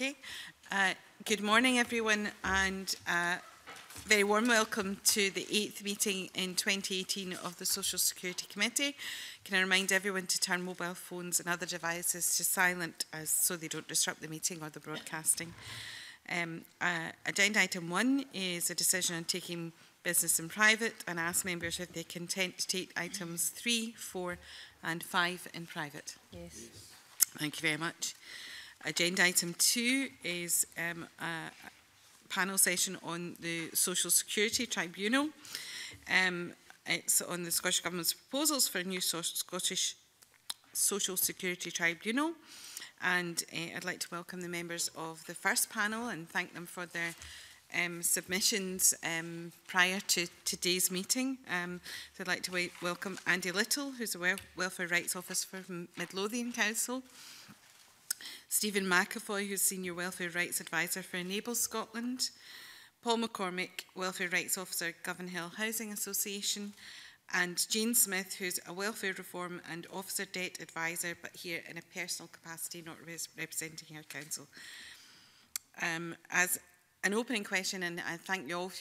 Okay. Good morning, everyone, and very warm welcome to the 8th meeting in 2018 of the Social Security Committee. Can I remind everyone to turn mobile phones and other devices to silent so they don't disrupt the meeting or the broadcasting. Agenda item 1 is a decision on taking business in private, and ask members if they consent to take items 3, 4 and 5 in private. Yes. Thank you very much. Agenda item 2 is a panel session on the Social Security Tribunal. It's on the Scottish Government's proposals for a new Scottish Social Security Tribunal. And I'd like to welcome the members of the first panel and thank them for their submissions prior to today's meeting. So I'd like to welcome Andy Little, who's a Welfare Rights Officer for Midlothian Council, Steven McAvoy, who's Senior Welfare Rights Advisor for Enable Scotland, Paul McCormick, Welfare Rights Officer, Govanhill Housing Association, and Jane Smith, who's a Welfare Reform and Officer Debt Advisor, but here in a personal capacity, not representing her council. As an opening question, and I thank you all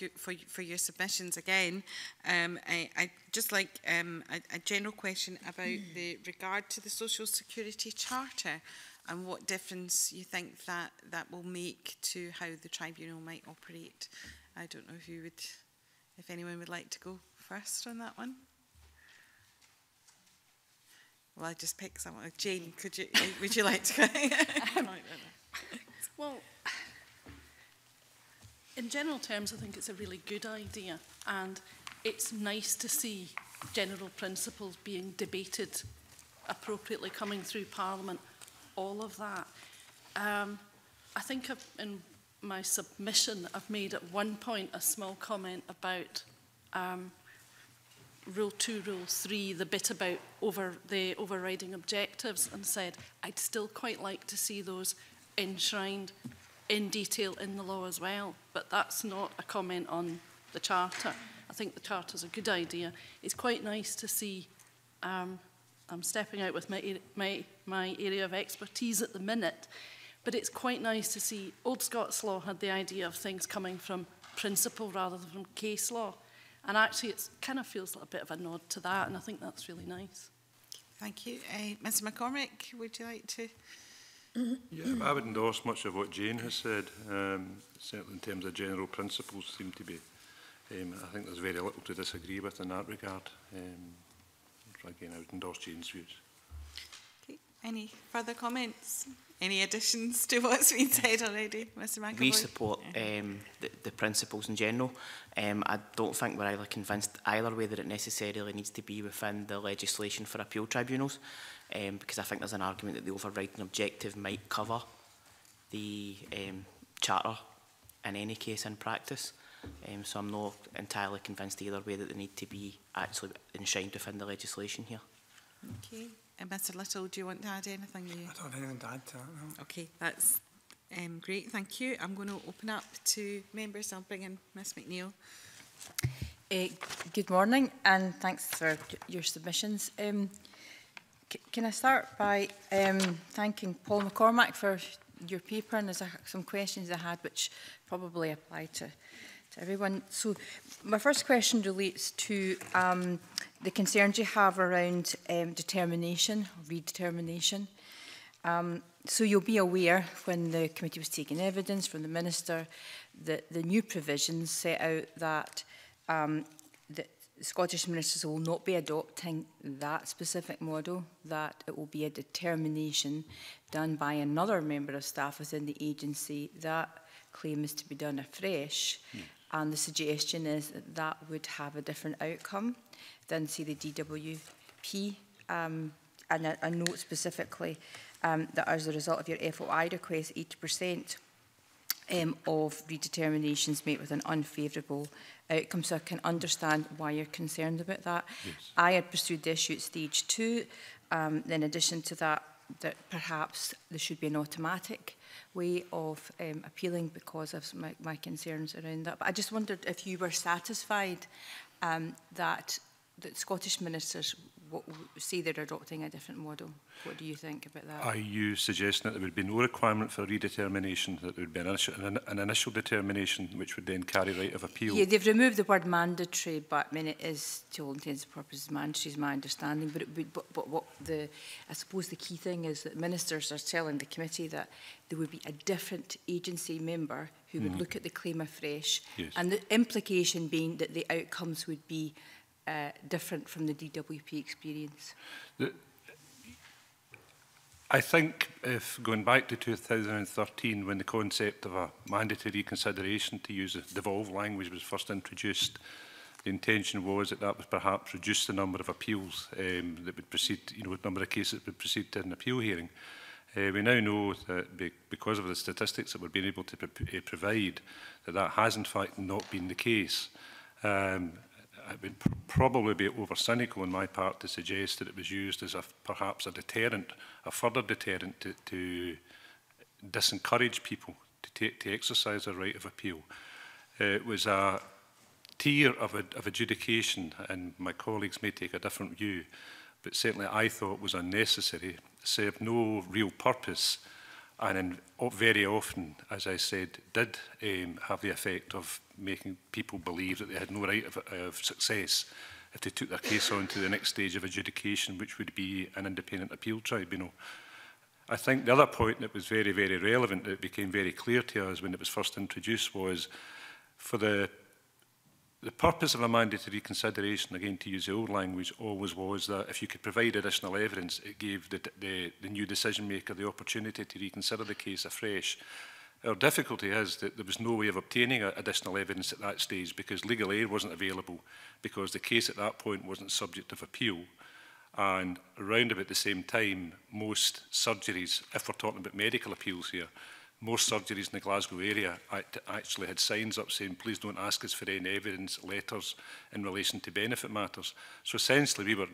for your submissions again. I'd just like a general question about the regard to the Social Security Charter and what difference you think that will make to how the tribunal might operate. I don't know if you would, if anyone would like to go first on that one. Well, I just picked someone. Jane, could you? Would you like to go? Well, in general terms, I think it's a really good idea, and it's nice to see general principles being debated appropriately, coming through Parliament, all of that. I think in my submission, I've made at one point a small comment about Rule 2, Rule 3, the bit about the overriding objectives, and said I'd still quite like to see those enshrined in detail in the law as well, but that's not a comment on the Charter. I think the Charter's a good idea. It's quite nice to see, I'm stepping out with my area of expertise at the minute, but it's quite nice to see Old Scots law had the idea of things coming from principle rather than from case law, and actually it kind of feels like a bit of a nod to that, and I think that's really nice. Thank you. Mr McCormick, would you like to? Yeah, I would endorse much of what Jane has said. Certainly in terms of general principles, seem to be. I think there's very little to disagree with in that regard. Again, I would endorse Jane's views. Okay. Any further comments? Any additions to what's been said already, Mr McAvoy? We support the principles in general. I don't think we're either convinced either way that it necessarily needs to be within the legislation for appeal tribunals, because I think there's an argument that the overriding objective might cover the Charter in any case in practice. So I'm not entirely convinced either way that they need to be actually enshrined within the legislation here. Okay. And Mr Little, do you want to add anything? I don't have anything to add to that, no. Okay, that's great, thank you. I'm going to open up to members. I'll bring in Ms McNeill. Good morning, and thanks for your submissions. Can I start by thanking Paul McCormack for your paper, and there's some questions I had which probably apply to everyone. So my first question relates to the concerns you have around determination, redetermination. So you'll be aware when the committee was taking evidence from the Minister that the new provisions set out that the Scottish ministers will not be adopting that specific model, that it will be a determination done by another member of staff within the agency. That claim is to be done afresh. Yeah. And the suggestion is that that would have a different outcome than, say, the DWP. And a note specifically that as a result of your FOI request, 80% of redeterminations made with an unfavourable outcome. So I can understand why you're concerned about that. Yes. I had pursued the issue at stage 2. In addition to that, perhaps there should be an automatic way of appealing because of my concerns around that. But I just wondered if you were satisfied that Scottish ministers say they're adopting a different model. What do you think about that? Are you suggesting that there would be no requirement for a redetermination, that there would be an initial determination which would then carry right of appeal? Yeah, they've removed the word mandatory, but I mean, it is, to all intents and purposes, mandatory is my understanding. But, I suppose the key thing is that ministers are telling the committee that there would be a different agency member who would look at the claim afresh, and the implication being that the outcomes would be different from the DWP experience. I think if going back to 2013, when the concept of a mandatory reconsideration, to use the devolved language, was first introduced, the intention was that that would perhaps reduce the number of appeals that would proceed, the number of cases that would proceed to an appeal hearing. We now know that because of the statistics that we've been able to provide, that has in fact not been the case. It would probably be over-cynical on my part to suggest that it was used as perhaps a deterrent, a further deterrent to disencourage people to exercise their right of appeal. It was a tier of adjudication, and my colleagues may take a different view, but certainly I thought was unnecessary, served no real purpose, and very often, as I said, did have the effect of making people believe that they had no right of success if they took their case on to the next stage of adjudication, which would be an independent appeal tribunal. I think the other point that was very, very relevant, that became very clear to us when it was first introduced, was for the purpose of a mandatory reconsideration, again to use the old language, always was that if you could provide additional evidence, it gave the new decision maker the opportunity to reconsider the case afresh. Our difficulty is that there was no way of obtaining additional evidence at that stage because legal aid wasn't available, because the case at that point wasn't subject of appeal. And around about the same time, most surgeries, if we're talking about medical appeals here, most surgeries in the Glasgow area actually had signs up saying, please don't ask us for any evidence, letters in relation to benefit matters. So essentially we were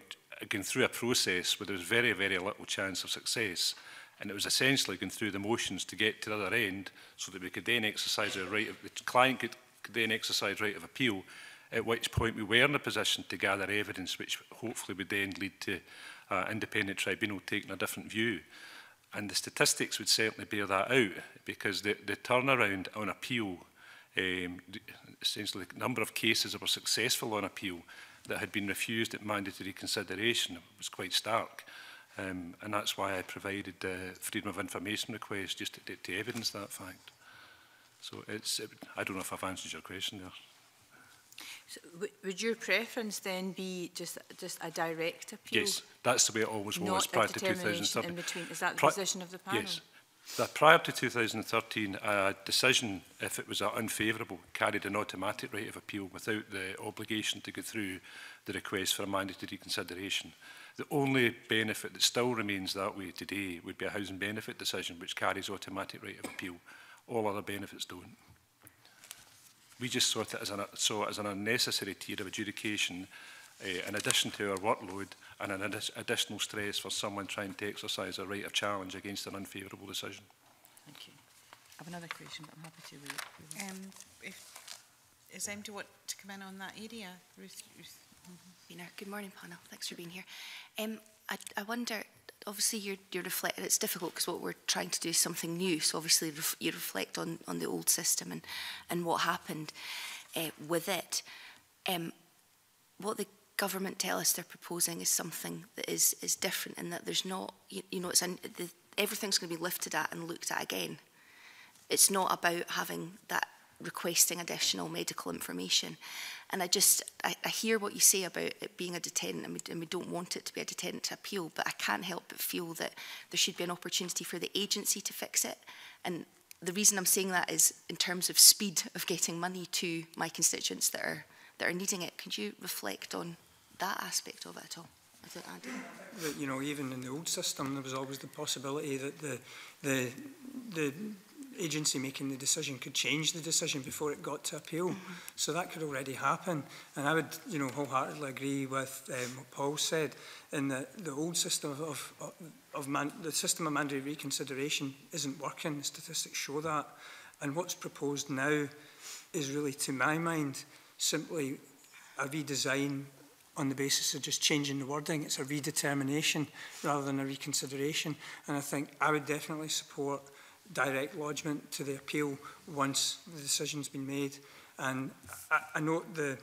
going through a process where there was very, very little chance of success. And it was essentially going through the motions to get to the other end so that we could then exercise our right, the client could then exercise right of appeal, at which point we were in a position to gather evidence which hopefully would then lead to an independent tribunal taking a different view. And the statistics would certainly bear that out, because the turnaround on appeal, essentially the number of cases that were successful on appeal that had been refused at mandatory consideration, was quite stark. And that's why I provided the Freedom of Information request, just to evidence that fact. So I don't know if I've answered your question there. So would your preference then be just a direct appeal? Yes, that's the way it always was prior to 2013. In between. Is that the position of the panel? Yes. That prior to 2013, a decision, if it was unfavourable, carried an automatic right of appeal without the obligation to go through the request for a mandatory reconsideration. The only benefit that still remains that way today would be a housing benefit decision, which carries automatic right of appeal. All other benefits don't. We just saw it as an unnecessary tier of adjudication, in addition to our workload and an additional stress for someone trying to exercise a right of challenge against an unfavourable decision. Thank you. I have another question, but I'm happy to wait. Is MD want to come in on that area? Ruth? Good morning, panel. Thanks for being here. I wonder, obviously you're reflecting, it's difficult because what we're trying to do is something new, so obviously you reflect on the old system and what happened with it. What the government tell us they're proposing is something that is different, and that there's not, it's everything's going to be lifted at and looked at again. It's not about having that requesting additional medical information. And I hear what you say about it being a deterrent, and we don't want it to be a deterrent to appeal, but I can't help but feel that there should be an opportunity for the agency to fix it. And the reason I'm saying that is in terms of speed of getting money to my constituents that are needing it. Could you reflect on that aspect of it at all? But, even in the old system, there was always the possibility that the agency making the decision could change the decision before it got to appeal. So that could already happen. And I would, wholeheartedly agree with what Paul said, in that the old system the system of mandatory reconsideration isn't working. The statistics show that. And what's proposed now is really, to my mind, simply a redesign on the basis of just changing the wording. It's a redetermination rather than a reconsideration. And I think I would definitely support direct lodgement to the appeal once the decision's been made. And I note the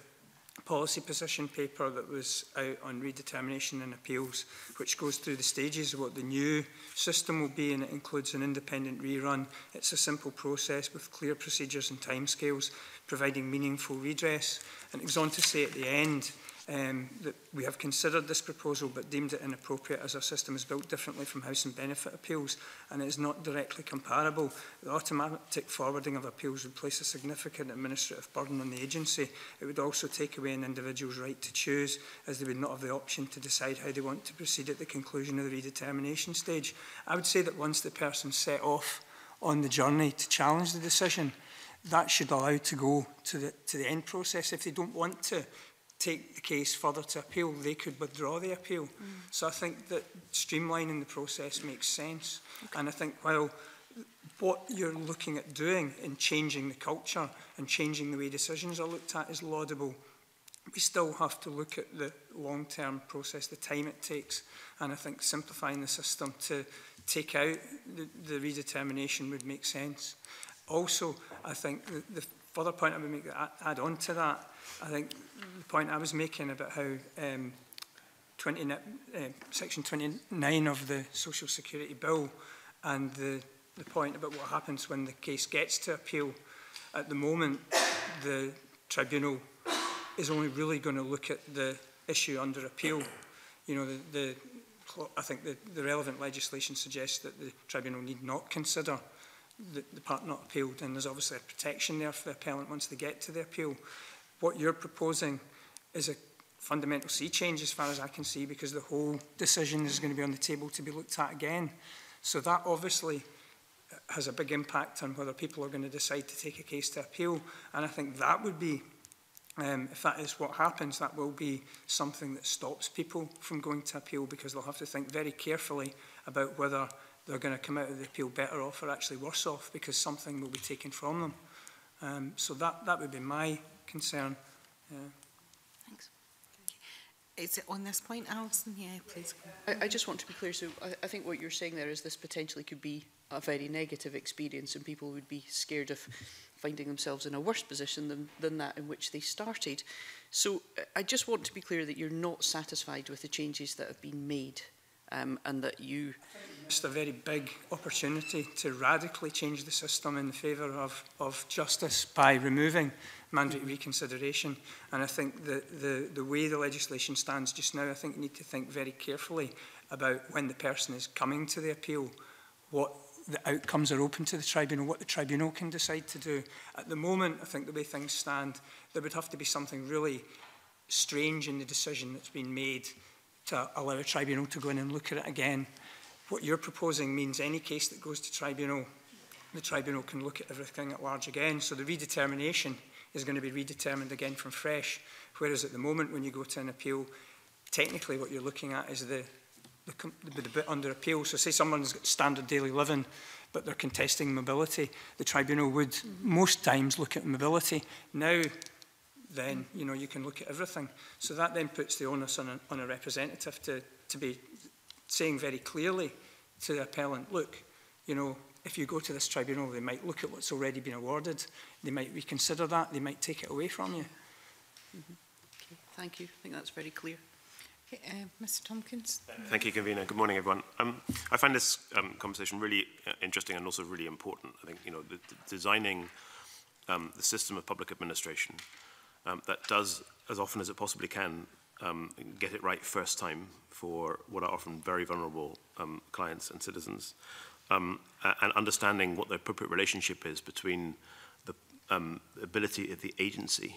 policy position paper that was out on redetermination and appeals, which goes through the stages of what the new system will be, and it includes an independent rerun. It's a simple process with clear procedures and timescales, providing meaningful redress. And it goes on to say at the end that we have considered this proposal but deemed it inappropriate as our system is built differently from house and benefit appeals and it is not directly comparable. The automatic forwarding of appeals would place a significant administrative burden on the agency. It would also take away an individual's right to choose, as they would not have the option to decide how they want to proceed at the conclusion of the redetermination stage. I would say that once the person set off on the journey to challenge the decision, that should allow to go to the end process. If they don't want to take the case further to appeal, they could withdraw the appeal. So I think that streamlining the process makes sense. And I think while what you're looking at doing in changing the culture and changing the way decisions are looked at is laudable, we still have to look at the long-term process, the time it takes. And I think simplifying the system to take out the redetermination would make sense. Also, I think the further point I would make that add on to that, I think the point I was making about how Section 29 of the Social Security Bill and the point about what happens when the case gets to appeal. At the moment, the tribunal is only really going to look at the issue under appeal. You know, I think the relevant legislation suggests that the tribunal need not consider the part not appealed, and there's obviously a protection there for the appellant once they get to the appeal. What you're proposing is a fundamental sea change as far as I can see, because the whole decision is going to be on the table to be looked at again. So that obviously has a big impact on whether people are going to decide to take a case to appeal. And I think that would be, if that is what happens, that will be something that stops people from going to appeal, because they'll have to think very carefully about whether they're going to come out of the appeal better off or actually worse off, because something will be taken from them. So that would be my concern. Yeah. Thanks. Is it on this point, Alison? Yeah, please. I just want to be clear. So I think what you're saying there is this potentially could be a very negative experience, and people would be scared of finding themselves in a worse position than that in which they started. So I just want to be clear that you're not satisfied with the changes that have been made, and that you missed a very big opportunity to radically change the system in favour of justice by removing mandatory reconsideration. And I think the way the legislation stands just now, I think you need to think very carefully about when the person is coming to the appeal, what the outcomes are open to the tribunal, what the tribunal can decide to do. At the moment, I think the way things stand, there would have to be something really strange in the decision that's been made to allow a tribunal to go in and look at it again. What you're proposing means any case that goes to tribunal, the tribunal can look at everything at large again. So the redetermination is going to be redetermined again from fresh, whereas at the moment when you go to an appeal, technically what you're looking at is the bit under appeal. So say someone's got standard daily living, but they're contesting mobility. The tribunal would most times look at mobility. Now, then, you know, you can look at everything. So that then puts the onus on a representative to be saying very clearly to the appellant, look, you know, if you go to this tribunal, they might look at what's already been awarded. They might reconsider that. They might take it away from you. Okay, thank you. I think that's very clear. Okay, Mr. Tompkins. Thank you, Convener. Good morning, everyone. I find this conversation really interesting and also really important. I think, you know, designing the system of public administration that does, as often as it possibly can, get it right first time for what are often very vulnerable clients and citizens. And understanding what the appropriate relationship is between the ability of the agency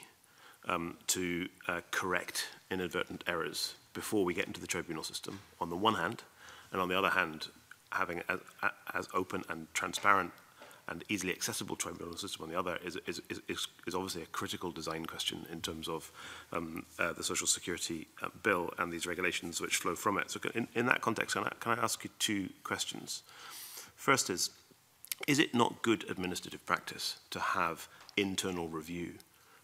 to correct inadvertent errors before we get into the tribunal system, on the one hand, and on the other hand, having as open and transparent and easily accessible tribunal system on the other is obviously a critical design question in terms of the Social Security Bill and these regulations which flow from it. So in that context, can I ask you two questions? First is it not good administrative practice to have internal review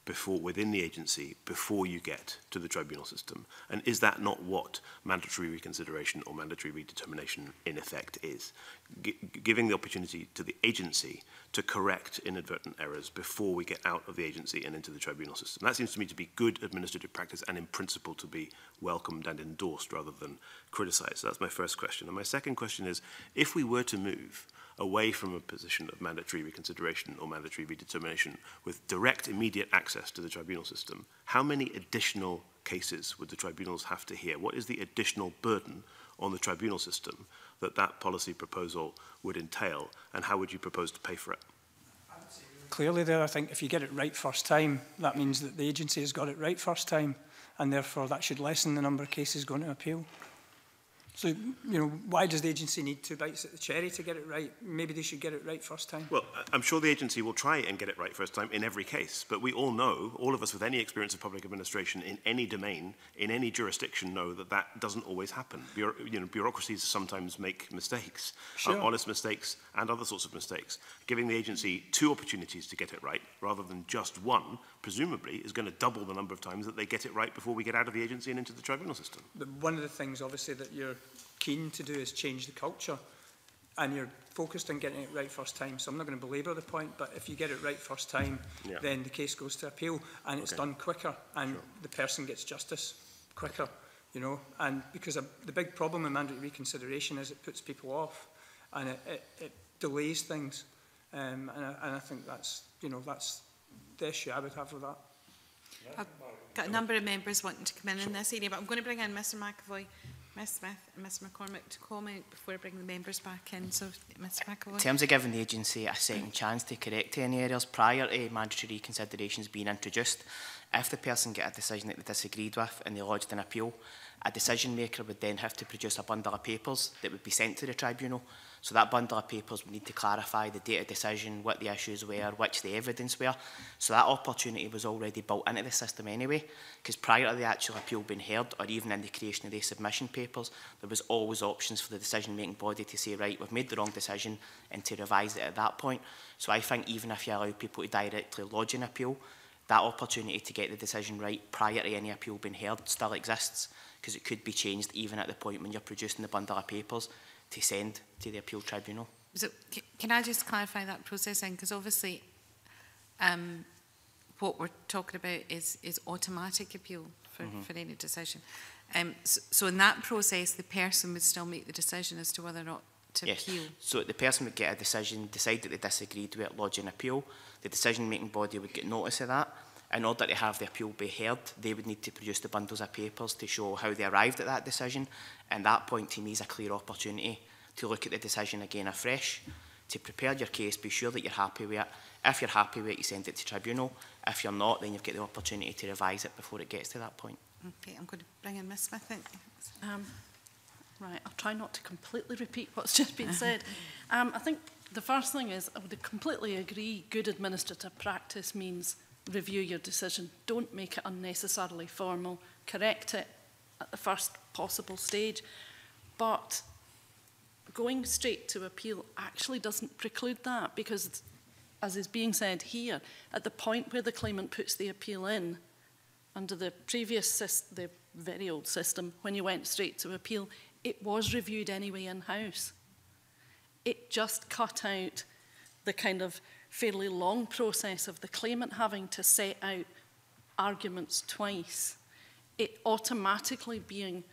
before within the agency before you get to the tribunal system? And is that not what mandatory reconsideration or mandatory redetermination in effect is? Giving the opportunity to the agency to correct inadvertent errors before we get out of the agency and into the tribunal system. That seems to me to be good administrative practice and in principle to be welcomed and endorsed rather than criticised. So that's my first question. And my second question is, if we were to move away from a position of mandatory reconsideration or mandatory redetermination with direct immediate access to the tribunal system, how many additional cases would the tribunals have to hear? What is the additional burden on the tribunal system that that policy proposal would entail, and how would you propose to pay for it? Clearly there, I think if you get it right first time, that means that the agency has got it right first time, and therefore that should lessen the number of cases going to appeal. So, you know, why does the agency need two bites at the cherry to get it right? Maybe they should get it right first time. Well, I'm sure the agency will try and get it right first time in every case, but we all know, all of us with any experience of public administration in any domain, in any jurisdiction, know that that doesn't always happen. Bureaucracies sometimes make mistakes, sure. Honest mistakes and other sorts of mistakes. Giving the agency two opportunities to get it right rather than just one, presumably, is going to double the number of times that they get it right before we get out of the agency and into the tribunal system. But one of the things, obviously, that you're keen to do is change the culture, and you're focused on getting it right first time, so I'm not going to belabor the point, but if you get it right first time, yeah, then the case goes to appeal and it's done quicker, and sure, the person gets justice quicker, you know. And because the big problem in mandatory reconsideration is it puts people off and it delays things, and I think that's, you know, that's the issue I would have with that. I've got a number of members wanting to come in this area, but I'm going to bring in Mr. McAvoy, Ms Smith and Ms McCormick to comment before I bring the members back in. So, Ms McAvoy. In terms of giving the agency a second chance to correct any errors prior to mandatory reconsiderations being introduced, if the person get a decision that they disagreed with and they lodged an appeal, a decision maker would then have to produce a bundle of papers that would be sent to the tribunal. So that bundle of papers would need to clarify the date of decision, what the issues were, which the evidence were. So that opportunity was already built into the system anyway, because prior to the actual appeal being heard, or even in the creation of the submission papers, there was always options for the decision-making body to say, right, we've made the wrong decision, and to revise it at that point. So I think even if you allow people to directly lodge an appeal, that opportunity to get the decision right prior to any appeal being heard still exists, because it could be changed even at the point when you're producing the bundle of papers to send to the appeal tribunal. So can I just clarify that process then? Because obviously what we're talking about is automatic appeal for any decision. So in that process, the person would still make the decision as to whether or not to appeal. So the person would get a decision, decide that they disagreed with it, lodge an appeal. The decision-making body would get notice of that. In order to have the appeal be heard, they would need to produce the bundles of papers to show how they arrived at that decision. And that point, to me, is a clear opportunity to look at the decision again afresh, to prepare your case, be sure that you're happy with it. If you're happy with it, you send it to tribunal. If you're not, then you've got the opportunity to revise it before it gets to that point. Okay, I'm going to bring in Ms Smith. Right, I'll try not to completely repeat what's just been said. I think the first thing is, I would completely agree, good administrative practice means review your decision. Don't make it unnecessarily formal. Correct it at the first possible stage. But going straight to appeal actually doesn't preclude that, because, as is being said here, at the point where the claimant puts the appeal in, under the previous system, the very old system, when you went straight to appeal, it was reviewed anyway in-house. It just cut out the kind of fairly long process of the claimant having to set out arguments twice, it automatically being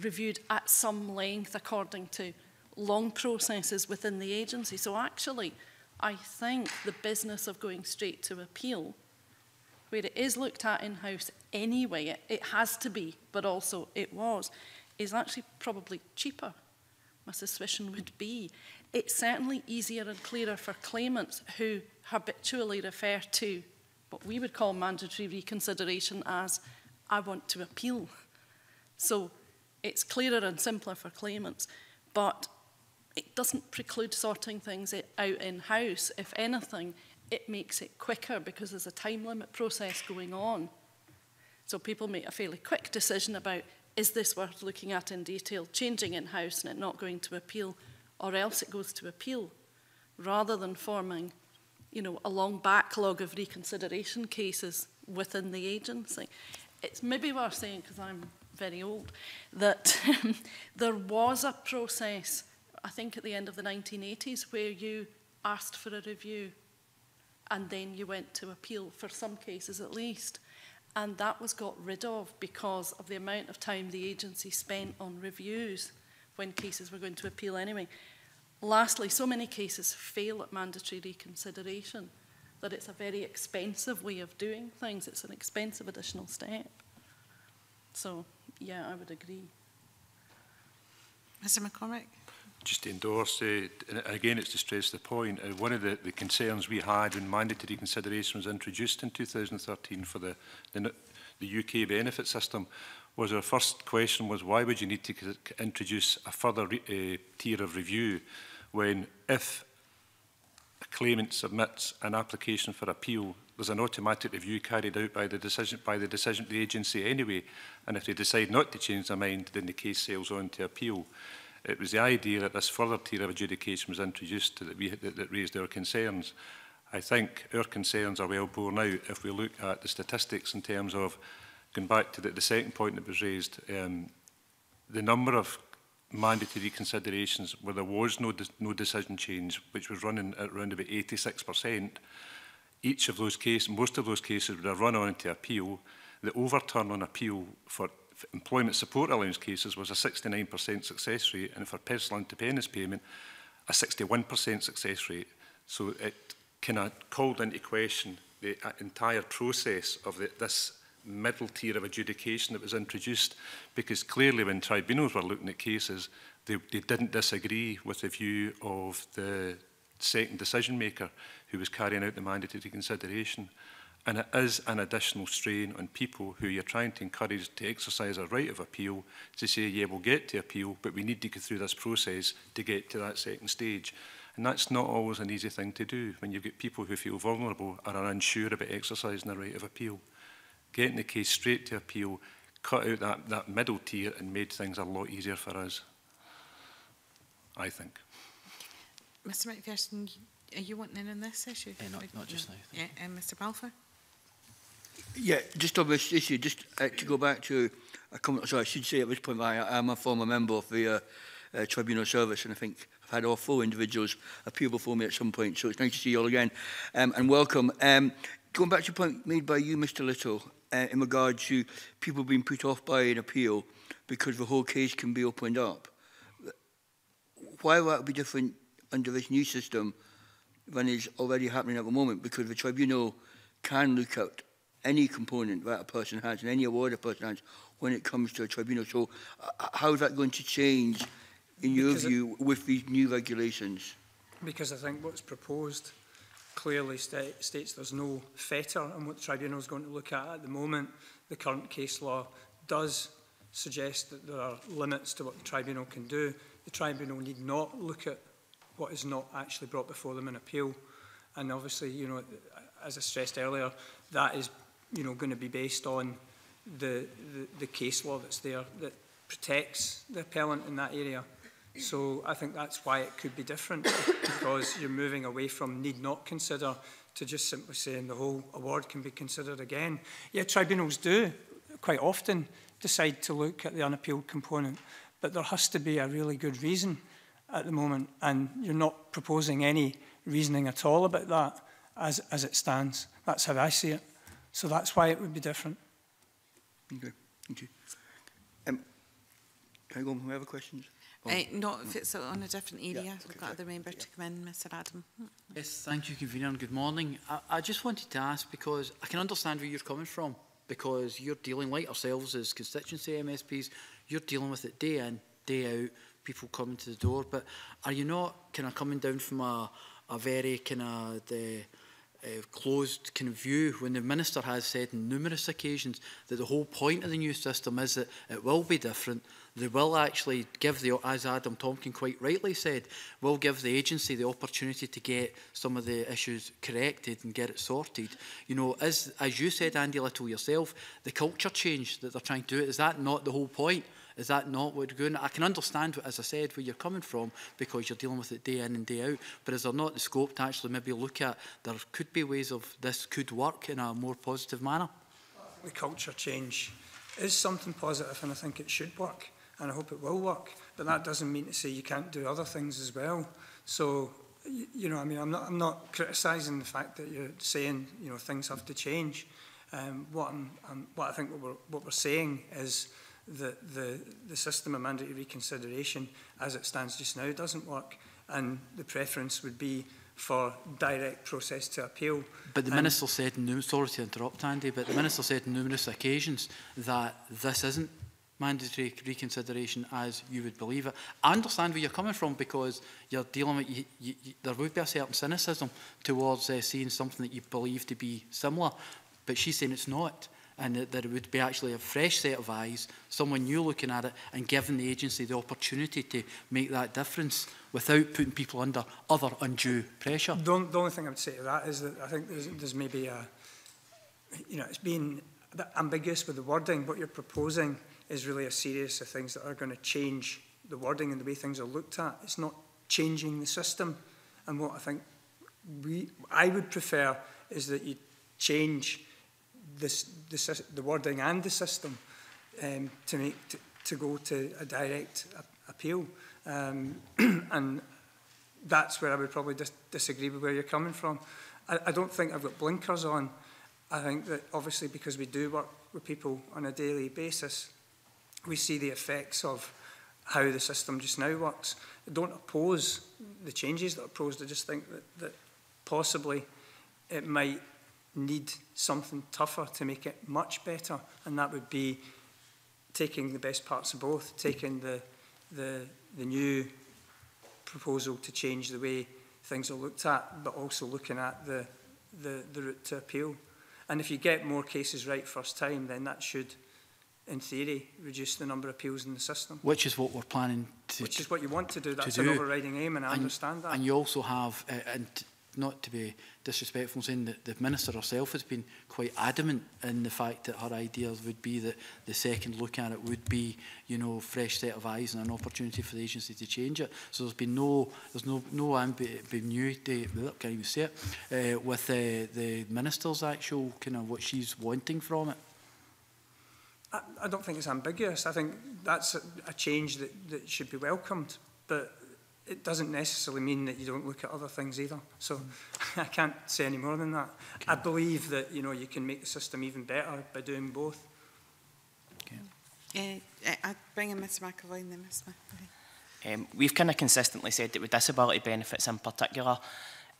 reviewed at some length according to long processes within the agency. So actually, I think the business of going straight to appeal, where it is looked at in-house anyway, it has to be, but also it was, is actually probably cheaper, my suspicion would be. It's certainly easier and clearer for claimants who habitually refer to what we would call mandatory reconsideration as, I want to appeal. So it's clearer and simpler for claimants, but it doesn't preclude sorting things out in-house. If anything, it makes it quicker because there's a time limit process going on. So people make a fairly quick decision about, is this worth looking at in detail, changing in-house and it not going to appeal, or else it goes to appeal, rather than forming, you know, a long backlog of reconsideration cases within the agency. It's maybe worth saying, because I'm very old, that there was a process, I think at the end of the 1980s, where you asked for a review and then you went to appeal, for some cases at least, and that was got rid of because of the amount of time the agency spent on reviews when cases were going to appeal anyway. Lastly, so many cases fail at mandatory reconsideration that it's a very expensive way of doing things. It's an expensive additional step. So, yeah, I would agree. Mr. McCormick? Just to endorse, again, it's to stress the point, one of the concerns we had when mandatory reconsideration was introduced in 2013 for the UK benefit system was our first question was, why would you need to introduce a further tier of review when if a claimant submits an application for appeal, there's an automatic review carried out by the decision of the agency anyway, and if they decide not to change their mind, then the case sails on to appeal. It was the idea that this further tier of adjudication was introduced that raised our concerns. I think our concerns are well borne out if we look at the statistics in terms of, going back to the second point that was raised, the number of mandatory reconsiderations where there was no decision change, which was running at around about 86%, each of those cases, most of those cases would have run on to appeal. The overturn on appeal for Employment Support Allowance cases was a 69% success rate, and for Personal Independence Payment, a 61% success rate. So it kind of called into question the entire process of this middle tier of adjudication that was introduced, because clearly when tribunals were looking at cases, they didn't disagree with the view of the second decision maker who was carrying out the mandatory reconsideration. And it is an additional strain on people who you're trying to encourage to exercise a right of appeal to say, yeah, we'll get to appeal, but we need to go through this process to get to that second stage. And that's not always an easy thing to do when you've got people who feel vulnerable and are unsure about exercising their right of appeal. Getting the case straight to appeal, cut out that middle tier and made things a lot easier for us, I think. Mr. McPherson, are you wanting in on this issue? Not just now. Yeah, and Mr. Balfour? Yeah, just on this issue, just to go back to a comment, so I should say at this point, I am a former member of the Tribunal Service, and I think I've had all four individuals appeal before me at some point, so it's nice to see you all again, and welcome. Going back to a point made by you, Mr. Little, in regard to people being put off by an appeal because the whole case can be opened up. Why will that be different under this new system than is already happening at the moment? Because the tribunal can look at any component that a person has and any award a person has when it comes to a tribunal. So how is that going to change, in your view, with these new regulations? Because I think what's proposed clearly states there's no fetter on what the tribunal is going to look at the moment. The current case law does suggest that there are limits to what the tribunal can do. The tribunal need not look at what is not actually brought before them in appeal. And obviously, you know, as I stressed earlier, that is, you know, going to be based on the case law that's there that protects the appellant in that area. So I think that's why it could be different, because you're moving away from need not consider to just simply saying the whole award can be considered again. Yeah, tribunals do quite often decide to look at the unappealed component, but there has to be a really good reason at the moment, and you're not proposing any reasoning at all about that as it stands. That's how I see it. So that's why it would be different. Okay, thank you. Can I go on with other questions? Not if it's on a different area. Yeah, okay, we've got other member to come in, Mr. Adam. Yes, thank you, Convener, and good morning. I just wanted to ask, because I can understand where you're coming from, because you're dealing, like ourselves as constituency MSPs, you're dealing with it day in, day out, people coming to the door, but are you not kind of coming down from a very kind of closed kind of view when the Minister has said on numerous occasions that the whole point of the new system is that it will be different? They will actually give the, as Adam Tompkin quite rightly said, will give the agency the opportunity to get some of the issues corrected and get it sorted. You know, as you said, Andy Little, yourself, the culture change that they're trying to do, is that not the whole point? Is that not what you're going? I can understand, as I said, where you're coming from, because you're dealing with it day in and day out. But is there not the scope to actually maybe look at, there could be ways of this could work in a more positive manner? The culture change is something positive, and I think it should work, and I hope it will work. But that doesn't mean to say you can't do other things as well. So, you know, I mean, I'm not criticising the fact that you're saying, you know, things have to change. What I think we're saying is that the system of mandatory reconsideration, as it stands just now, doesn't work, and the preference would be for direct process to appeal. But the Minister said, sorry to interrupt, Andy, but the Minister said on numerous occasions that this isn't mandatory reconsideration as you would believe it. I understand where you're coming from, because you're dealing with, there would be a certain cynicism towards seeing something that you believe to be similar, but she's saying it's not, and that it would be actually a fresh set of eyes, someone new looking at it, and giving the agency the opportunity to make that difference without putting people under other undue pressure. The only thing I would say to that is that I think there's maybe a, you know, it's been a bit ambiguous with the wording. What you're proposing is really a series of things that are going to change the wording and the way things are looked at. It's not changing the system. And what I think I would prefer is that you change the wording and the system to go to a direct appeal, and that's where I would probably disagree with where you're coming from. I don't think I've got blinkers on. I think that obviously, because we do work with people on a daily basis, we see the effects of how the system just now works. I don't oppose the changes that are proposed. I just think that possibly it might need something tougher to make it much better, and that would be taking the best parts of both, taking the new proposal to change the way things are looked at, but also looking at the route to appeal. And if you get more cases right first time, then that should, in theory, reduce the number of appeals in the system. Which is what we're planning to do. Which is what you want to do. That's an overriding aim, and I understand that. And you also have... not to be disrespectful, saying that the Minister herself has been quite adamant in the fact that her ideas would be that the second look at it would be, you know, fresh set of eyes and an opportunity for the agency to change it. So there's been no ambiguity, I can't even say it, with the Minister's actual kind of what she's wanting from it. I don't think it's ambiguous. I think that's a change that should be welcomed, but it doesn't necessarily mean that you don't look at other things either. So I can't say any more than that. Okay. I believe that, you know, you can make the system even better by doing both. Okay. I'll bring in Mr McAvoy and then Ms Smith. We've kind of consistently said that with disability benefits in particular,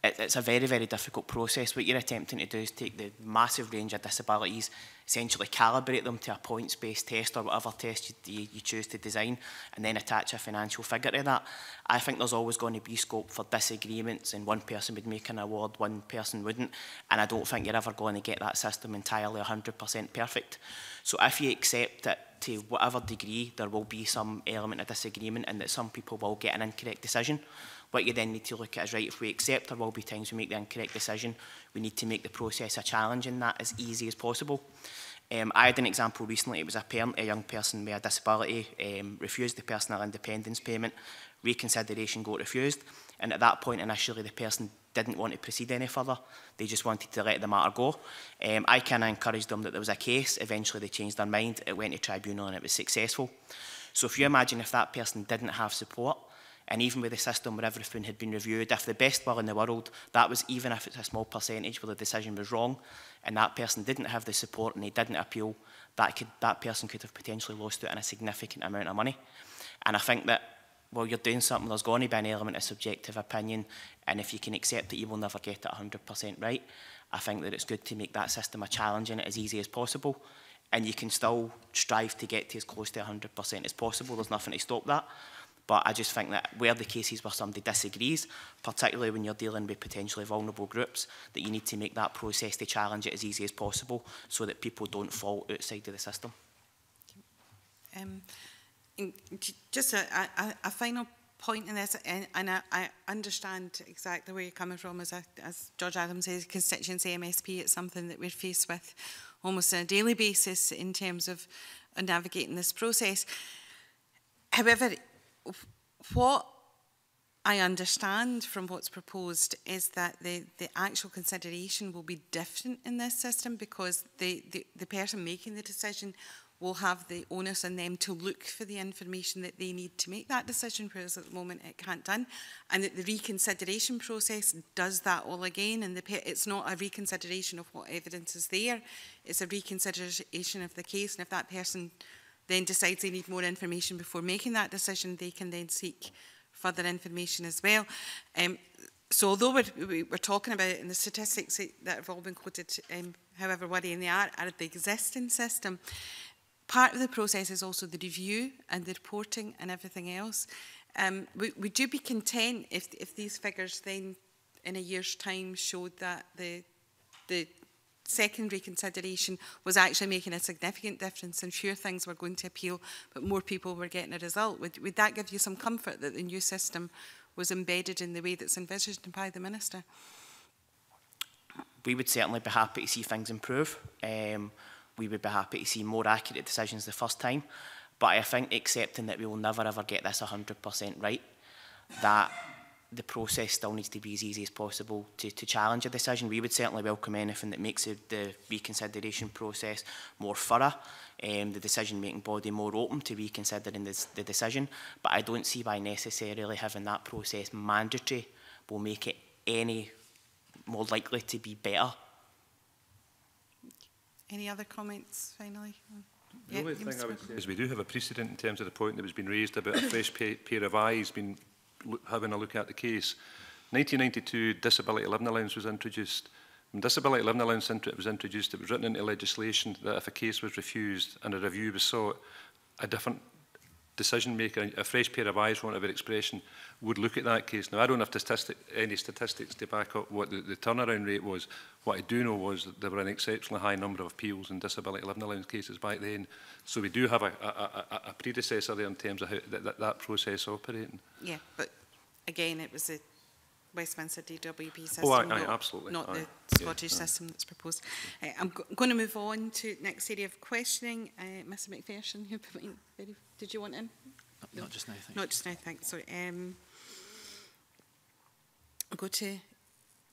it's a very, very difficult process. What you're attempting to do is take the massive range of disabilities, essentially calibrate them to a points-based test or whatever test you choose to design, and then attach a financial figure to that. I think there's always going to be scope for disagreements, and one person would make an award, one person wouldn't, and I don't think you're ever going to get that system entirely 100% perfect. So if you accept it to whatever degree, there will be some element of disagreement and that some people will get an incorrect decision. What you then need to look at is, right, if we accept there will be times we make the incorrect decision, we need to make the process a challenge and that as easy as possible. I had an example recently. It was a parent, a young person with a disability, refused the personal independence payment, reconsideration got refused, and at that point initially the person didn't want to proceed any further. They just wanted to let the matter go. I kind of encouraged them that there was a case. Eventually they changed their mind, it went to tribunal and it was successful. So if you imagine if that person didn't have support, and even with the system where everything had been reviewed, if the best will in the world, that was even if it's a small percentage where the decision was wrong, and that person didn't have the support and they didn't appeal, that person could have potentially lost out on a significant amount of money. And I think that, well, you're doing something, there's going to be an element of subjective opinion, and if you can accept that you will never get it 100% right, I think that it's good to make that system a challenge and it as easy as possible. And you can still strive to get to as close to 100% as possible. There's nothing to stop that. But I just think that where the cases where somebody disagrees, particularly when you're dealing with potentially vulnerable groups, that you need to make that process to challenge it as easy as possible so that people don't fall outside of the system. Just a final point in this, and I understand exactly where you're coming from. As George Adams says, constituency MSP, it's something that we're faced with almost on a daily basis in terms of navigating this process. However, what I understand from what's proposed is that the actual consideration will be different in this system, because the person making the decision will have the onus on them to look for the information that they need to make that decision, whereas at the moment it can't done, and that the reconsideration process does that all again. And it's not a reconsideration of what evidence is there, it's a reconsideration of the case, and if that person then decides they need more information before making that decision, they can then seek further information as well. So although we're talking about it, and the statistics that have all been quoted, however worrying they are the existing system, part of the process is also the review and the reporting and everything else. Would you be content if these figures then in a year's time showed that the secondary consideration was actually making a significant difference, and fewer things were going to appeal, but more people were getting a result? Would that give you some comfort that the new system was embedded in the way that's envisaged by the Minister? We would certainly be happy to see things improve. We would be happy to see more accurate decisions the first time. But I think, accepting that we will never ever get this 100% right, that the process still needs to be as easy as possible to challenge a decision. We would certainly welcome anything that makes the reconsideration process more thorough, the decision-making body more open to reconsidering the decision. But I don't see why necessarily having that process mandatory will make it any more likely to be better. Any other comments, finally? The only thing I would say is we do have a precedent in terms of the point that was been raised about a fresh pair of eyes being having a look at the case. 1992, Disability Living Allowance was introduced. When Disability Living Allowance was introduced, it was written into legislation that if a case was refused and a review was sought, a different decision maker, a fresh pair of eyes, for want of an expression, would look at that case. Now, I don't have any statistics to back up what the turnaround rate was. What I do know was that there were an exceptionally high number of appeals in disability living allowance cases back then. So we do have a predecessor there in terms of how that process operating. Yeah, but again, it was the Westminster DWP system, not the Scottish system that's proposed. I'm going to move on to the next area of questioning. Mr McPherson, did you want in? No, not just now, thanks. Not just now, thanks. Sorry. I'll go to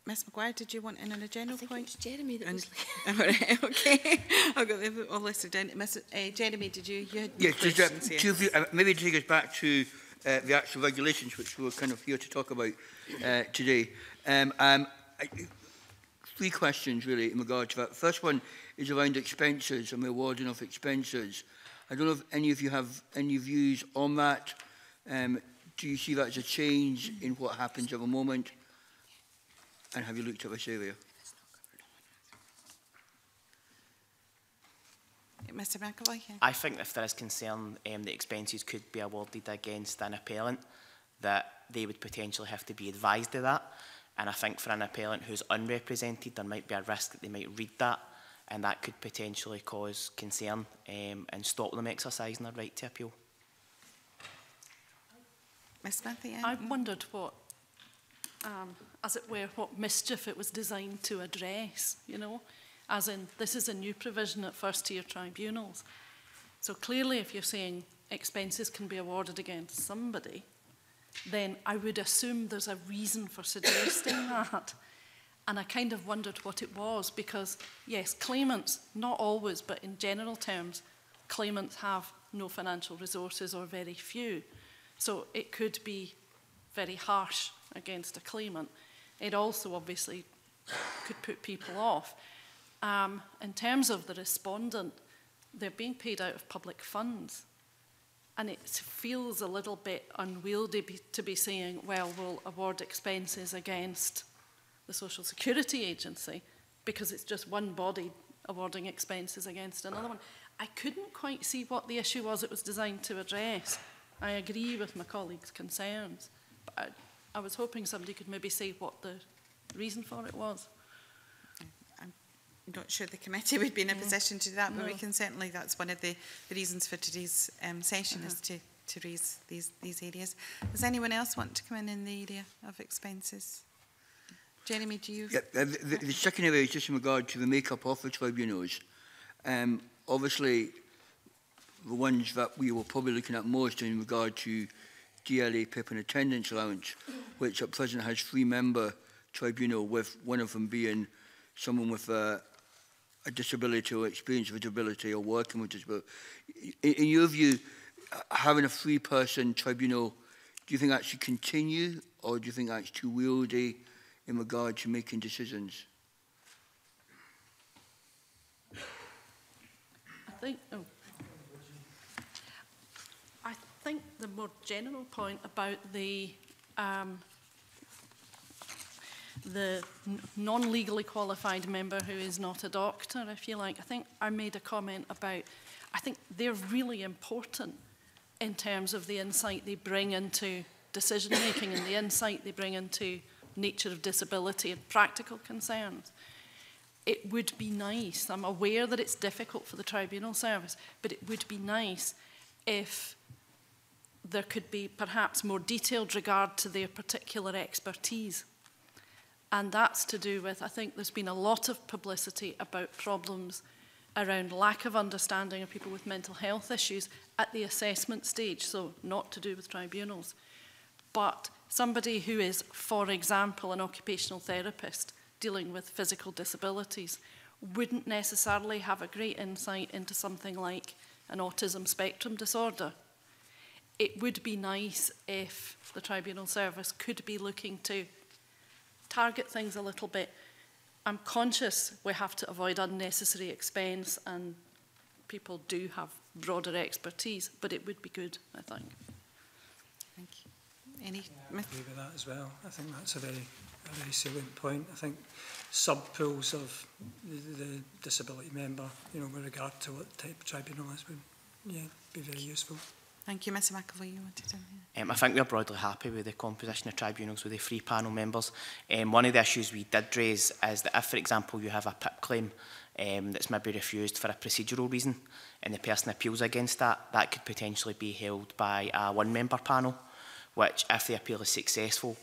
Ms McGuire. Did you want in on a general point? I think it was Jeremy that was like... Okay, I'll go there, all listed down. Jeremy, did you had questions here? Maybe take us back to the actual regulations, which we're kind of here to talk about today. Three questions really in regard to that. First one is around expenses and the awarding of expenses. I don't know if any of you have any views on that. Do you see that as a change in what happens at the moment? And have you looked at this area? Mr McAvoy. I think if there is concern that expenses could be awarded against an appellant, that they would potentially have to be advised of that. And I think for an appellant who's unrepresented, there might be a risk that they might read that, and that could potentially cause concern and stop them exercising their right to appeal. Ms Smith, I wondered what, as it were, what mischief it was designed to address, you know? As in, this is a new provision at first-tier tribunals. So clearly, if you're saying expenses can be awarded against somebody, then I would assume there's a reason for suggesting that. And I kind of wondered what it was, because, yes, claimants, not always, but in general terms, claimants have no financial resources or very few. So it could be very harsh against a claimant. It also obviously could put people off. In terms of the respondent, they're being paid out of public funds. And it feels a little bit unwieldy to be saying, well, we'll award expenses against the Social Security Agency, because it's just one body awarding expenses against another one. I couldn't quite see what the issue was it was designed to address. I agree with my colleagues' concerns, but I was hoping somebody could maybe say what the reason for it was. Not sure the committee would be in a position to do that, but we can certainly, that's one of the reasons for today's session, is to raise these areas. Does anyone else want to come in the area of expenses? Jeremy, do you? Yeah, the second area is just in regard to the makeup of the tribunals. Obviously, the ones that we were probably looking at most in regard to DLA, PIP and Attendance Allowance, which at present has three-member tribunal, with one of them being someone with a disability or experience of a disability or working with disability. In your view, having a three-person tribunal, do you think that should continue, or do you think that's too wieldy in regard to making decisions? I think the more general point about the non-legally qualified member who is not a doctor, if you like, I think I made a comment about, I think they're really important in terms of the insight they bring into decision-making and the insight they bring into nature of disability and practical concerns. It would be nice, I'm aware that it's difficult for the tribunal service, but it would be nice if there could be perhaps more detailed regard to their particular expertise. And that's to do with, I think there's been a lot of publicity about problems around lack of understanding of people with mental health issues at the assessment stage, so not to do with tribunals. But somebody who is, for example, an occupational therapist dealing with physical disabilities wouldn't necessarily have a great insight into something like an autism spectrum disorder. It would be nice if the tribunal service could be looking to target things a little bit. I'm conscious we have to avoid unnecessary expense, and people do have broader expertise, but it would be good, I think. Thank you. Any? Yeah, I agree with that as well. I think that's a very salient point. I think sub-pools of the disability member, you know, with regard to what type of tribunal is, would be very useful. Thank you. Mr McAvoy, you wanted to... I think we're broadly happy with the composition of tribunals with the three panel members. One of the issues we did raise is that if, for example, you have a PIP claim that's maybe refused for a procedural reason and the person appeals against that, that could potentially be held by a one-member panel, which, if the appeal is successful,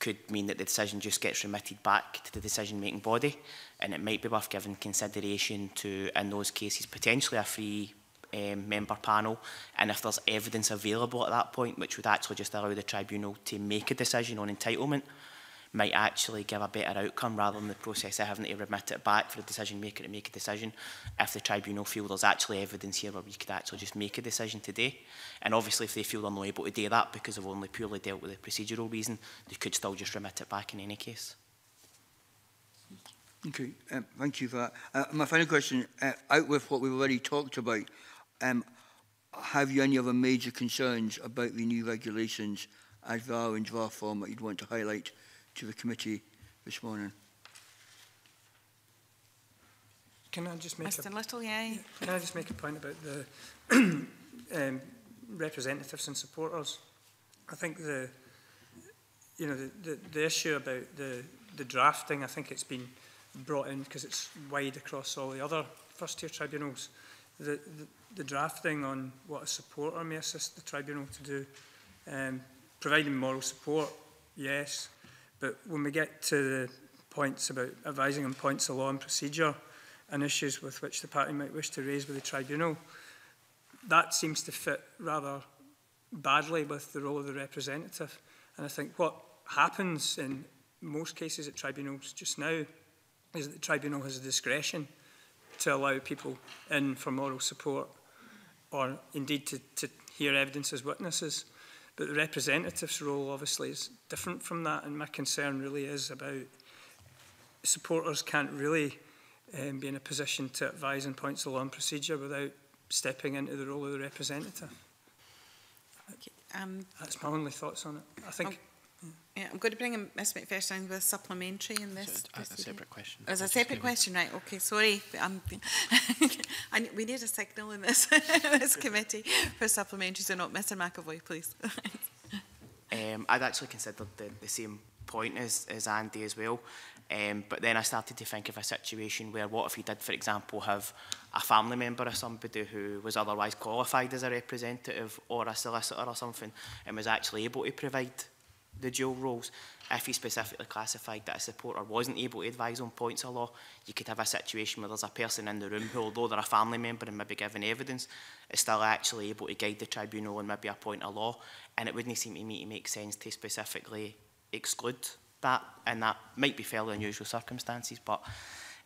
could mean that the decision just gets remitted back to the decision-making body, and it might be worth giving consideration to, in those cases, potentially a three-member panel, and if there's evidence available at that point, which would actually just allow the tribunal to make a decision on entitlement, might actually give a better outcome rather than the process of having to remit it back for the decision maker to make a decision, if the tribunal feel there's actually evidence here where we could actually just make a decision today. And obviously if they feel they're not able to do that because they've only purely dealt with a procedural reason, they could still just remit it back in any case. Okay, thank you for that. My final question, out with what we've already talked about, have you any other major concerns about the new regulations as they are in draft form that you'd want to highlight to the committee this morning? Can I just make Mr. Little, Can I just make a point about the representatives and supporters? I think the issue about the drafting, I think it's been brought in because it's wide across all the other first-tier tribunals. The drafting on what a supporter may assist the tribunal to do, providing moral support, yes, but when we get to the points about advising on points of law and procedure and issues with which the party might wish to raise with the tribunal, that seems to fit rather badly with the role of the representative. And I think what happens in most cases at tribunals just now is that the tribunal has a discretion to allow people in for moral support or indeed to hear evidence as witnesses. But the representative's role obviously is different from that, and my concern really is about supporters can't really be in a position to advise on points of law and procedure without stepping into the role of the representative. Okay, that's my only thoughts on it. I think... I'm going to bring in Ms McPherson with a supplementary in this. As a separate question. As a separate question, right? Okay, sorry. We need a signal in this this committee for supplementaries or not. Mr McAvoy, please. I'd actually considered the same point as Andy as well, but then I started to think of a situation where what if you did, for example, have a family member of somebody who was otherwise qualified as a representative or a solicitor or something and was actually able to provide the dual roles. if he specifically classified that a supporter wasn't able to advise on points of law, you could have a situation where there's a person in the room who, although they're a family member and maybe giving evidence, is still actually able to guide the tribunal on maybe a point of law, and it wouldn't seem to me to make sense to specifically exclude that, and that might be fairly unusual circumstances, but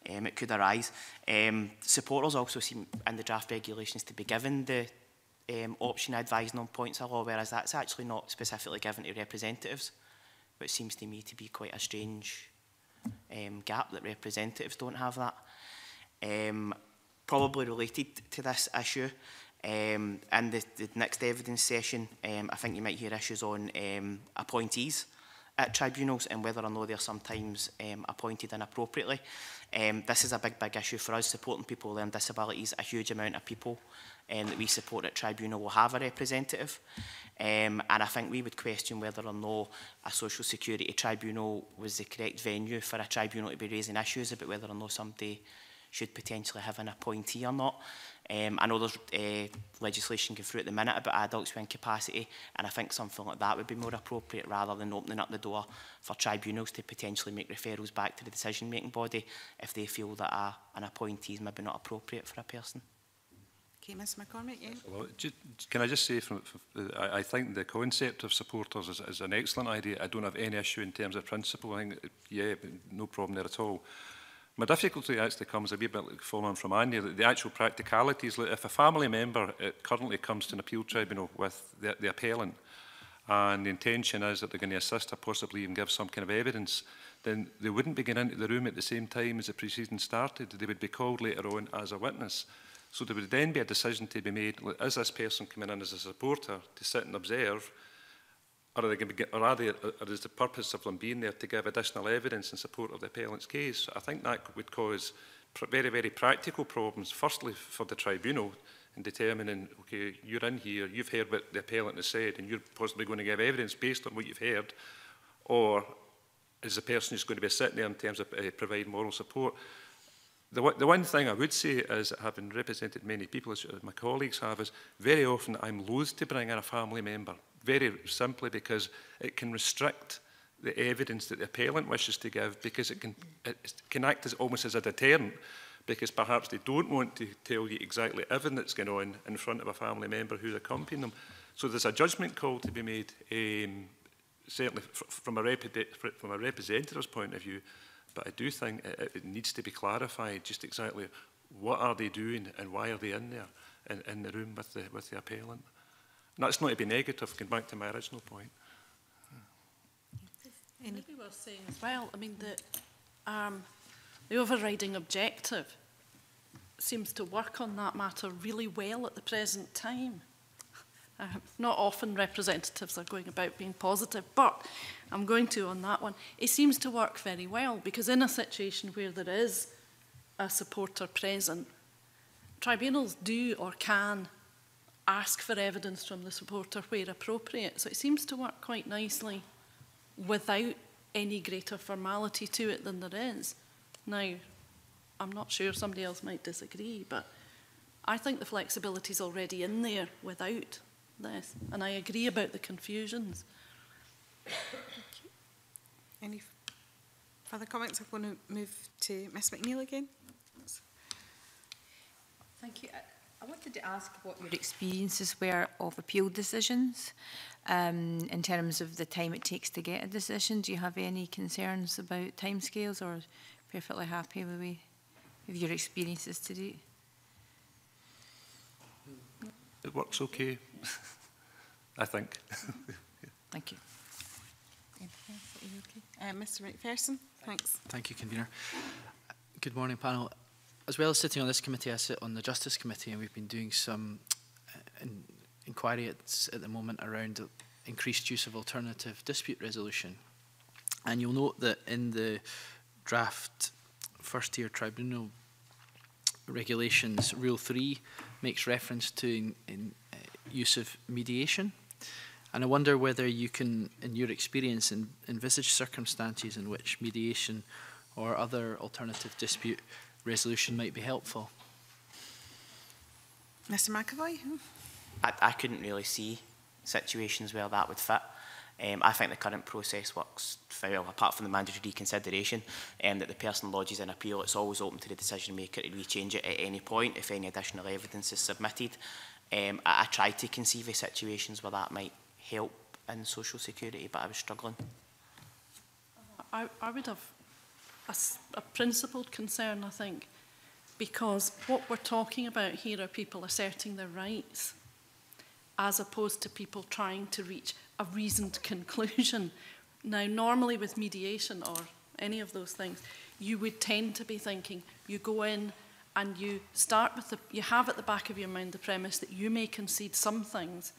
it could arise. Supporters also seem in the draft regulations to be given the option advising on points of law, whereas that's actually not specifically given to representatives, which seems to me to be quite a strange gap that representatives don't have that. Probably related to this issue, in the next evidence session, I think you might hear issues on appointees at tribunals and whether or not they're sometimes appointed inappropriately. This is a big issue for us, supporting people with disabilities. A huge amount of people that we support at tribunal will have a representative, and I think we would question whether or not a social security tribunal was the correct venue for a tribunal to be raising issues about whether or not somebody should potentially have an appointee or not. I know there's legislation going through at the minute about adults with incapacity, and I think something like that would be more appropriate rather than opening up the door for tribunals to potentially make referrals back to the decision-making body if they feel that an appointee is maybe not appropriate for a person. Okay, Ms McCormick, you? Can I just say, I think the concept of supporters is an excellent idea. I don't have any issue in terms of principle. I think, yeah, no problem there at all. My difficulty actually comes a wee bit like following from Andy, that the actual practicalities, like if a family member currently comes to an appeal tribunal with the appellant, and the intention is that they're going to assist or possibly even give some kind of evidence, then they wouldn't be getting into the room at the same time as the proceedings started. They would be called later on as a witness. So there would then be a decision to be made, like, is this person coming in as a supporter to sit and observe, or is the purpose of them being there to give additional evidence in support of the appellant's case? I think that would cause very, very practical problems, firstly for the tribunal in determining, okay, you're in here, you've heard what the appellant has said, and you're possibly going to give evidence based on what you've heard, or is the person who's going to be sitting there in terms of providing moral support? The one thing I would say is, having represented many people, as my colleagues have, is very often I'm loath to bring in a family member, very simply because it can restrict the evidence that the appellant wishes to give, because it can act as almost as a deterrent, because perhaps they don't want to tell you exactly everything that's going on in front of a family member who's accompanying them. So there's a judgment call to be made, certainly from a representative's point of view, but I do think it needs to be clarified just exactly what are they doing and why are they in there, in the room with the appellant. And that's not to be negative, going back to my original point. It would be worth saying as well, I mean, the overriding objective seems to work on that matter really well at the present time. Not often representatives are going about being positive, but I'm going to on that one. It seems to work very well, because in a situation where there is a supporter present, tribunals do or can ask for evidence from the supporter where appropriate. So it seems to work quite nicely without any greater formality to it than there is. Now, I'm not sure, somebody else might disagree, but I think the flexibility is already in there without this. And I agree about the confusions. Any further comments? I'm going to move to Ms McNeill again. Thank you. I wanted to ask what your experiences were of appeal decisions in terms of the time it takes to get a decision. Do you have any concerns about timescales, or perfectly happy with your experiences to date? It works okay, I think. Yeah. Thank you. Mr McPherson, thanks. Thank you, Convener. Good morning, panel. As well as sitting on this committee, I sit on the Justice Committee, and we've been doing some inquiry at the moment around the increased use of alternative dispute resolution. And you'll note that in the draft first-tier tribunal regulations, Rule 3 makes reference to use of mediation. And I wonder whether you can, in your experience, envisage circumstances in which mediation or other alternative dispute resolution might be helpful. Mr McAvoy? I couldn't really see situations where that would fit. I think the current process works foul, apart from the mandatory reconsideration, that the person lodges an appeal. It's always open to the decision maker to re-change it at any point if any additional evidence is submitted. I tried to conceive of situations where that might help in social security, but I was struggling. I would have a principled concern, I think, because what we're talking about here are people asserting their rights, as opposed to people trying to reach a reasoned conclusion. Now, normally with mediation or any of those things, you would tend to be thinking, you go in and you start with you have at the back of your mind the premise that you may concede some things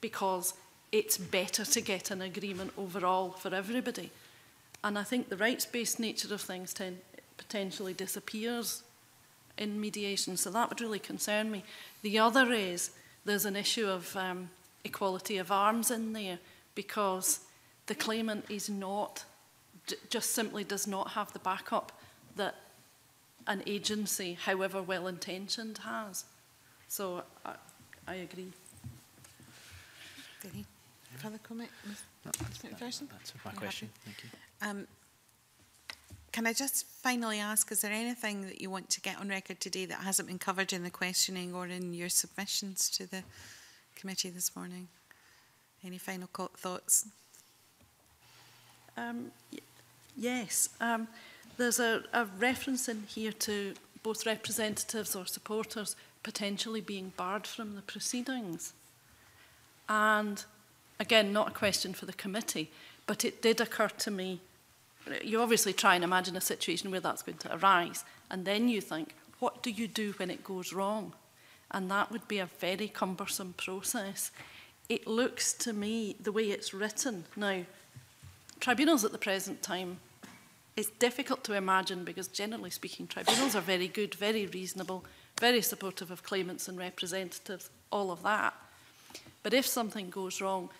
because it's better to get an agreement overall for everybody. And I think the rights-based nature of things potentially disappears in mediation, so that would really concern me. The other is there's an issue of equality of arms in there, because the claimant is not, just simply does not have the backup that an agency, however well-intentioned, has. So I agree. Any further comment, Ms. McPherson? That's my question. Thank you. Can I just finally ask, is there anything that you want to get on record today that hasn't been covered in the questioning or in your submissions to the committee this morning? Any final thoughts? Yes. There's a reference in here to both representatives or supporters potentially being barred from the proceedings. And again, not a question for the committee, but it did occur to me, you obviously try and imagine a situation where that's going to arise, and then you think, what do you do when it goes wrong? And that would be a very cumbersome process. It looks to me, the way it's written now, tribunals at the present time, it's difficult to imagine, because generally speaking, tribunals are very good, very reasonable, very supportive of claimants and representatives, all of that. But if something goes wrong,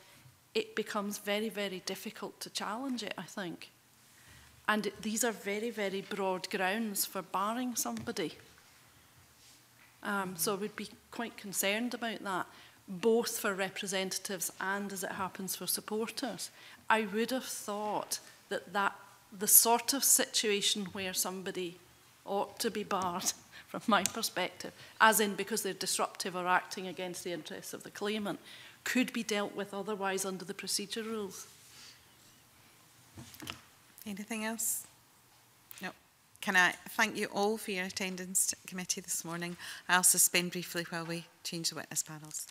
it becomes very, very difficult to challenge it, I think. And these are very, very broad grounds for barring somebody. So I would be quite concerned about that, both for representatives and, as it happens, for supporters. I would have thought that the sort of situation where somebody ought to be barred, from my perspective, as in because they're disruptive or acting against the interests of the claimant, could be dealt with otherwise under the procedure rules. Anything else? No. Can I thank you all for your attendance to the committee this morning? I'll suspend briefly while we change the witness panels.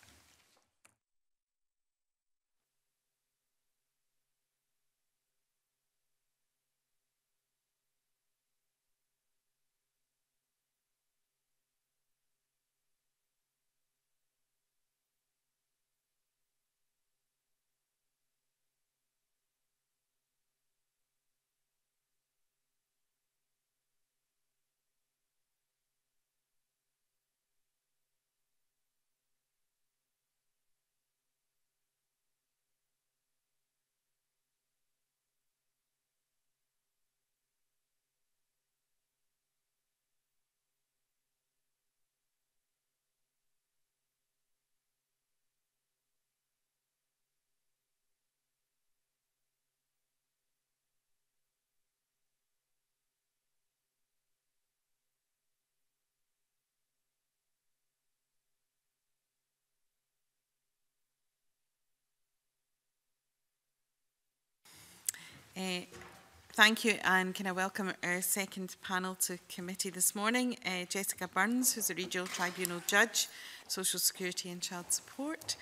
Thank you, and can I welcome our second panel to committee this morning, Jessica Burns, who's a Regional Tribunal Judge, Social Security and Child Support,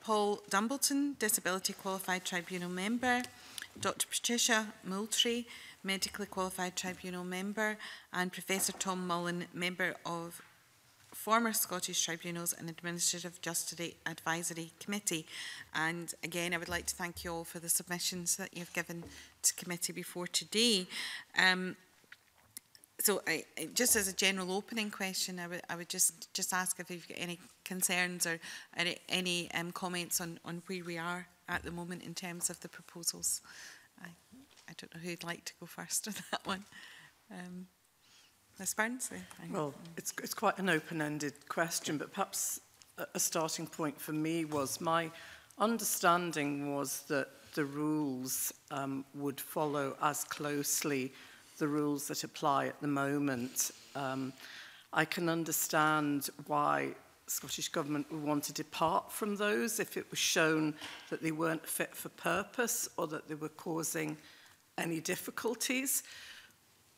Paul Dumbleton, Disability Qualified Tribunal Member, Dr Patricia Moultrie, Medically Qualified Tribunal Member, and Professor Tom Mullen, Member of former Scottish Tribunals and Administrative Justice Advisory Committee. And again, I would like to thank you all for the submissions that you've given to committee before today. So just as a general opening question, I would just ask if you've got any concerns or any comments on where we are at the moment in terms of the proposals. I don't know who'd like to go first on that one. Ms Burns? Well, it's quite an open-ended question, but perhaps a starting point for me was my understanding was that the rules would follow as closely the rules that apply at the moment. I can understand why Scottish Government would want to depart from those if it was shown that they weren't fit for purpose or that they were causing any difficulties.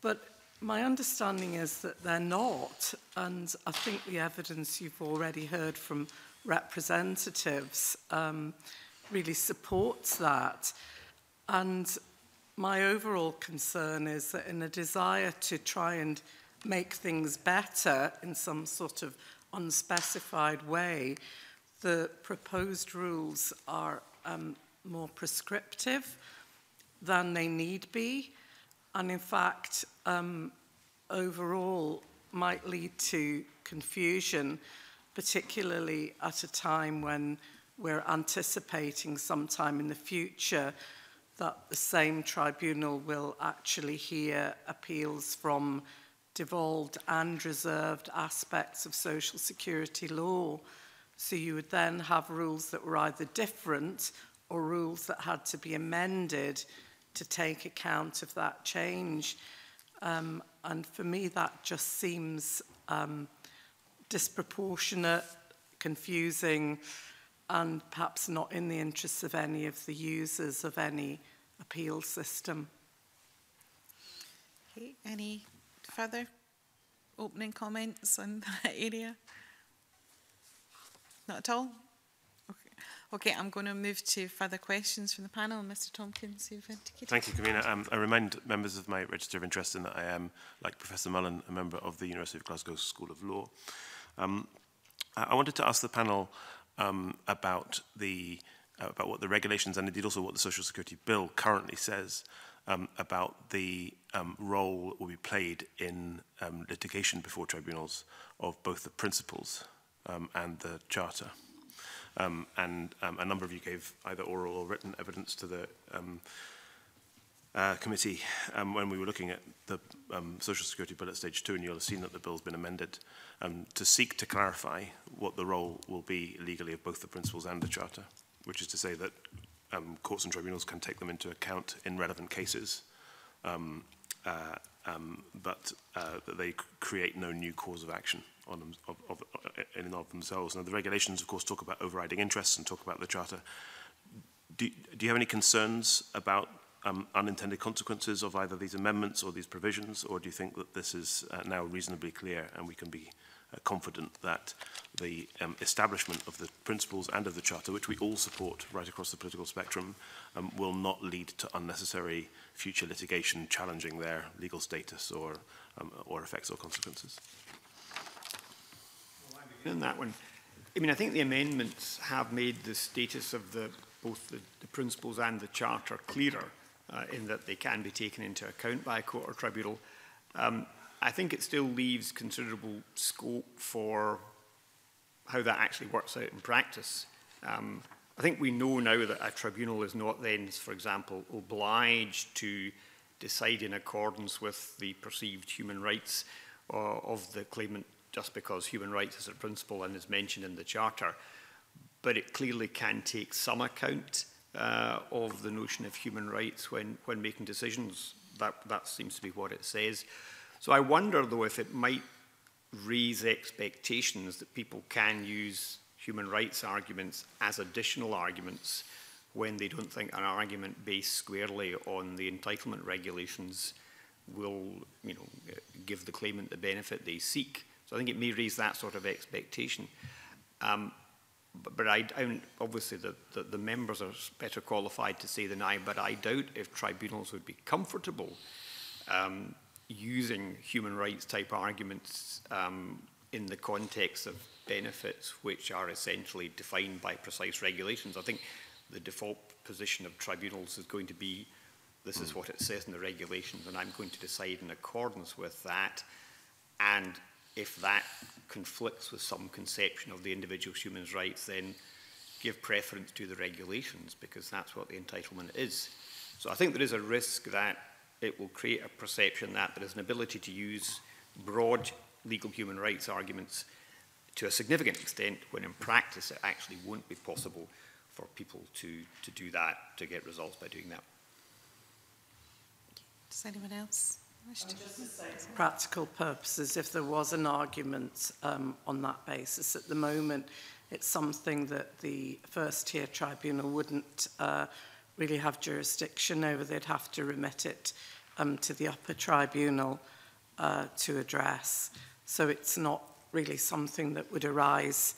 But my understanding is that they're not, and I think the evidence you've already heard from representatives really supports that. And my overall concern is that in a desire to try and make things better in some sort of unspecified way, the proposed rules are more prescriptive than they need be, and in fact overall might lead to confusion, particularly at a time when we're anticipating sometime in the future that the same tribunal will actually hear appeals from devolved and reserved aspects of social security law. So you would then have rules that were either different or rules that had to be amended to take account of that change. And for me, that just seems disproportionate, confusing, and perhaps not in the interests of any of the users of any appeal system. Okay, any further opening comments on that area? Not at all? Okay, I'm going to move to further questions from the panel. Mr. Tompkins, you've indicated. Thank you, Camina. I remind members of my register of interest in that I am, like Professor Mullen, a member of the University of Glasgow School of Law. I wanted to ask the panel about what the regulations and indeed also what the Social Security Bill currently says about the role that will be played in litigation before tribunals of both the principles and the charter. A number of you gave either oral or written evidence to the committee when we were looking at the Social Security Bill at stage 2, and you'll have seen that the bill's been amended to seek to clarify what the role will be legally of both the principles and the charter, which is to say that courts and tribunals can take them into account in relevant cases, but that they create no new cause of action on them, in and of themselves. Now, the regulations, of course, talk about overriding interests and talk about the Charter. Do you have any concerns about unintended consequences of either these amendments or these provisions, or do you think that this is now reasonably clear and we can be confident that the establishment of the principles and of the Charter, which we all support right across the political spectrum, will not lead to unnecessary future litigation challenging their legal status or effects or consequences? Well, I begin on that one. I mean, I think the amendments have made the status of both the principles and the Charter clearer in that they can be taken into account by a court or tribunal. I think it still leaves considerable scope for how that actually works out in practice. I think we know now that a tribunal is not then, for example, obliged to decide in accordance with the perceived human rights of the claimant just because human rights is a principle and is mentioned in the Charter. But it clearly can take some account of the notion of human rights when making decisions. That seems to be what it says. So I wonder, though, if it might raise expectations that people can use human rights arguments as additional arguments when they don't think an argument based squarely on the entitlement regulations will, you know, give the claimant the benefit they seek. So I think it may raise that sort of expectation. But obviously the members are better qualified to say than I, but I doubt if tribunals would be comfortable using human rights type arguments in the context of benefits which are essentially defined by precise regulations. I think the default position of tribunals is going to be, this is what it says in the regulations and I'm going to decide in accordance with that. And if that conflicts with some conception of the individual human rights, then give preference to the regulations because that's what the entitlement is. So I think there is a risk that it will create a perception that there is an ability to use broad legal human rights arguments to a significant extent when in practice it actually won't be possible for people to do that, to get results by doing that. Does anyone else wish to? Just to say, for practical purposes, if there was an argument on that basis, at the moment it's something that the first-tier tribunal wouldn't really have jurisdiction over. They'd have to remit it to the upper tribunal to address. So it's not really something that would arise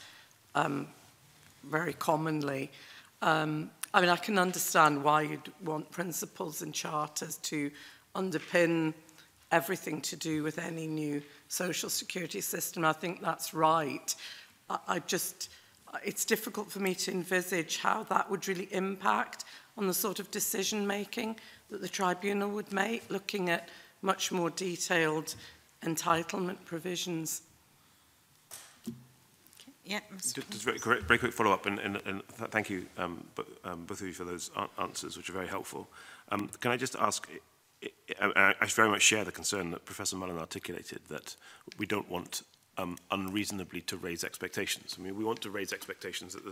very commonly. I mean, I can understand why you'd want principles and charters to underpin everything to do with any new social security system. I think that's right. It's difficult for me to envisage how that would really impact on the sort of decision-making that the tribunal would make, looking at much more detailed entitlement provisions. Yeah, just very quick follow-up, and thank you, both of you, for those answers, which are very helpful. Can I just ask, I very much share the concern that Professor Mullen articulated, that we don't want unreasonably to raise expectations. I mean, we want to raise expectations that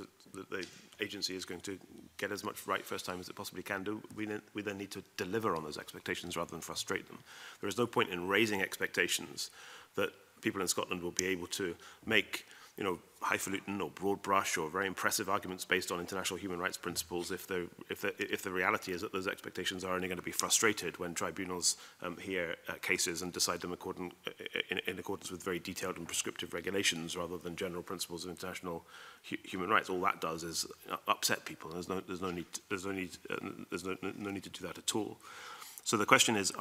the agency is going to get as much right first time as it possibly can do. We then need to deliver on those expectations rather than frustrate them. There is no point in raising expectations that people in Scotland will be able to make, you know, highfalutin or broad brush or very impressive arguments based on international human rights principles if the reality is that those expectations are only going to be frustrated when tribunals hear cases and decide them in accordance with very detailed and prescriptive regulations rather than general principles of international human rights. All that does is upset people. There's no need to do that at all. So the question is,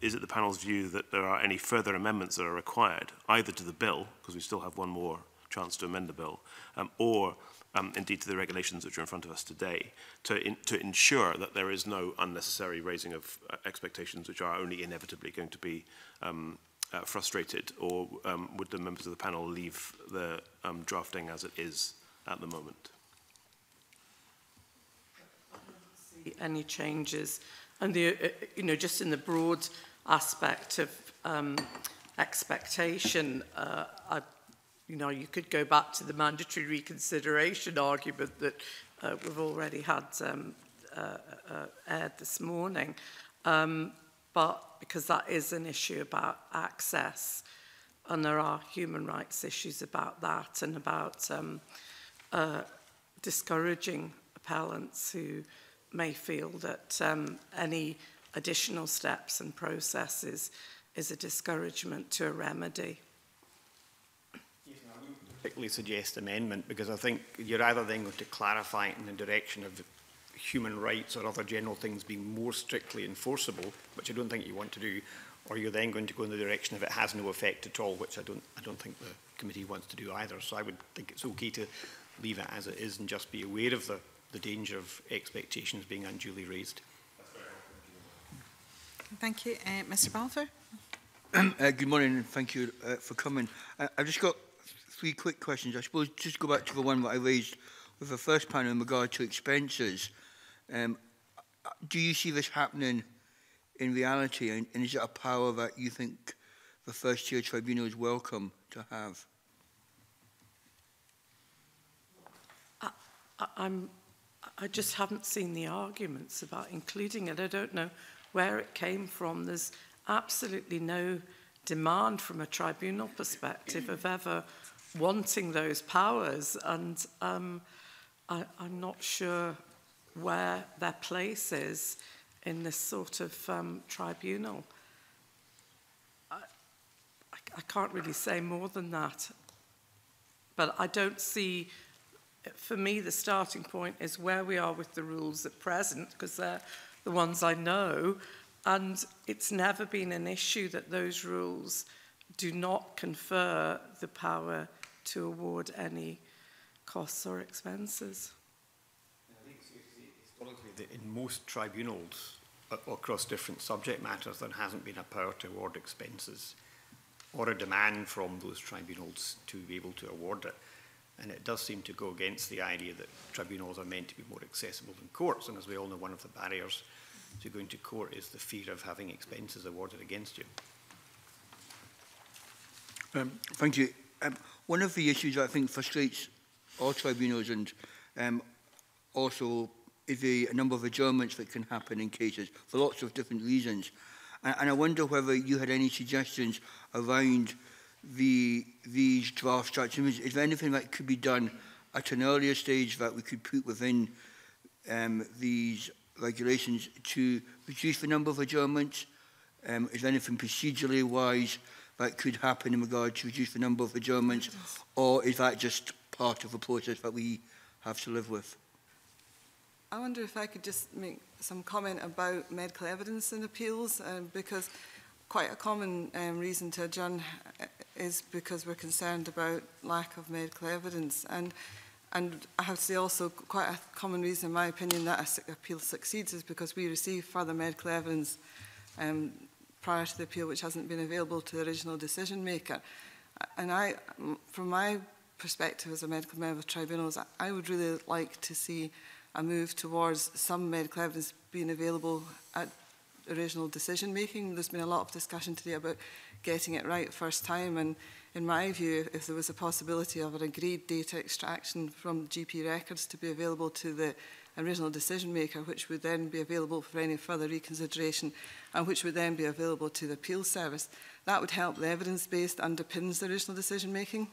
is it the panel's view that there are any further amendments that are required, either to the bill, because we still have one more chance to amend the bill, or indeed to the regulations which are in front of us today, to ensure that there is no unnecessary raising of expectations which are only inevitably going to be frustrated, or would the members of the panel leave the drafting as it is at the moment? Any changes, and the you know, just in the broad aspect of expectation, you know, you could go back to the mandatory reconsideration argument that we've already had aired this morning, but because that is an issue about access, and there are human rights issues about that, and about discouraging appellants who may feel that any additional steps and processes is a discouragement to a remedy. Yes, no, I wouldn't particularly suggest amendment, because I think you're either then going to clarify it in the direction of human rights or other general things being more strictly enforceable, which I don't think you want to do, or you're then going to go in the direction of it has no effect at all, which I don't think the committee wants to do either. So I would think it's okay to leave it as it is and just be aware of the danger of expectations being unduly raised. Thank you. Mr. Balfour. Good morning, and thank you for coming. I've just got three quick questions. I suppose just go back to the one that I raised with the first panel in regard to expenses. Do you see this happening in reality, and is it a power that you think the first-tier tribunal is welcome to have? I just haven't seen the arguments about including it. I don't know where it came from. There's absolutely no demand from a tribunal perspective of ever wanting those powers, and I'm not sure where their place is in this sort of tribunal. I can't really say more than that, but I don't see... For me, the starting point is where we are with the rules at present, because they're the ones I know, and it's never been an issue that those rules do not confer the power to award any costs or expenses. I think historically that in most tribunals across different subject matters, there hasn't been a power to award expenses or a demand from those tribunals to be able to award it. And it does seem to go against the idea that tribunals are meant to be more accessible than courts. And as we all know, one of the barriers to going to court is the fear of having expenses awarded against you. Thank you. One of the issues I think frustrates all tribunals and Also, the number of adjournments that can happen in cases for lots of different reasons. And I wonder whether you had any suggestions around these draft statutes. Is there anything that could be done at an earlier stage that we could put within these regulations to reduce the number of adjournments? Is there anything procedurally wise that could happen in regard to reduce the number of adjournments, or is that just part of the process that we have to live with? I wonder if I could just make some comment about medical evidence in appeals, because quite a common reason to adjourn is because we're concerned about lack of medical evidence. And I have to say also quite a common reason, in my opinion, that an appeal succeeds is because we receive further medical evidence prior to the appeal, which hasn't been available to the original decision maker. And I, from my perspective as a medical member of tribunals, I would really like to see a move towards some medical evidence being available at original decision making. There's been a lot of discussion today about getting it right first time, and in my view, if there was a possibility of an agreed data extraction from GP records to be available to the original decision maker, which would then be available for any further reconsideration and which would then be available to the appeal service, that would help the evidence base that underpins the original decision making.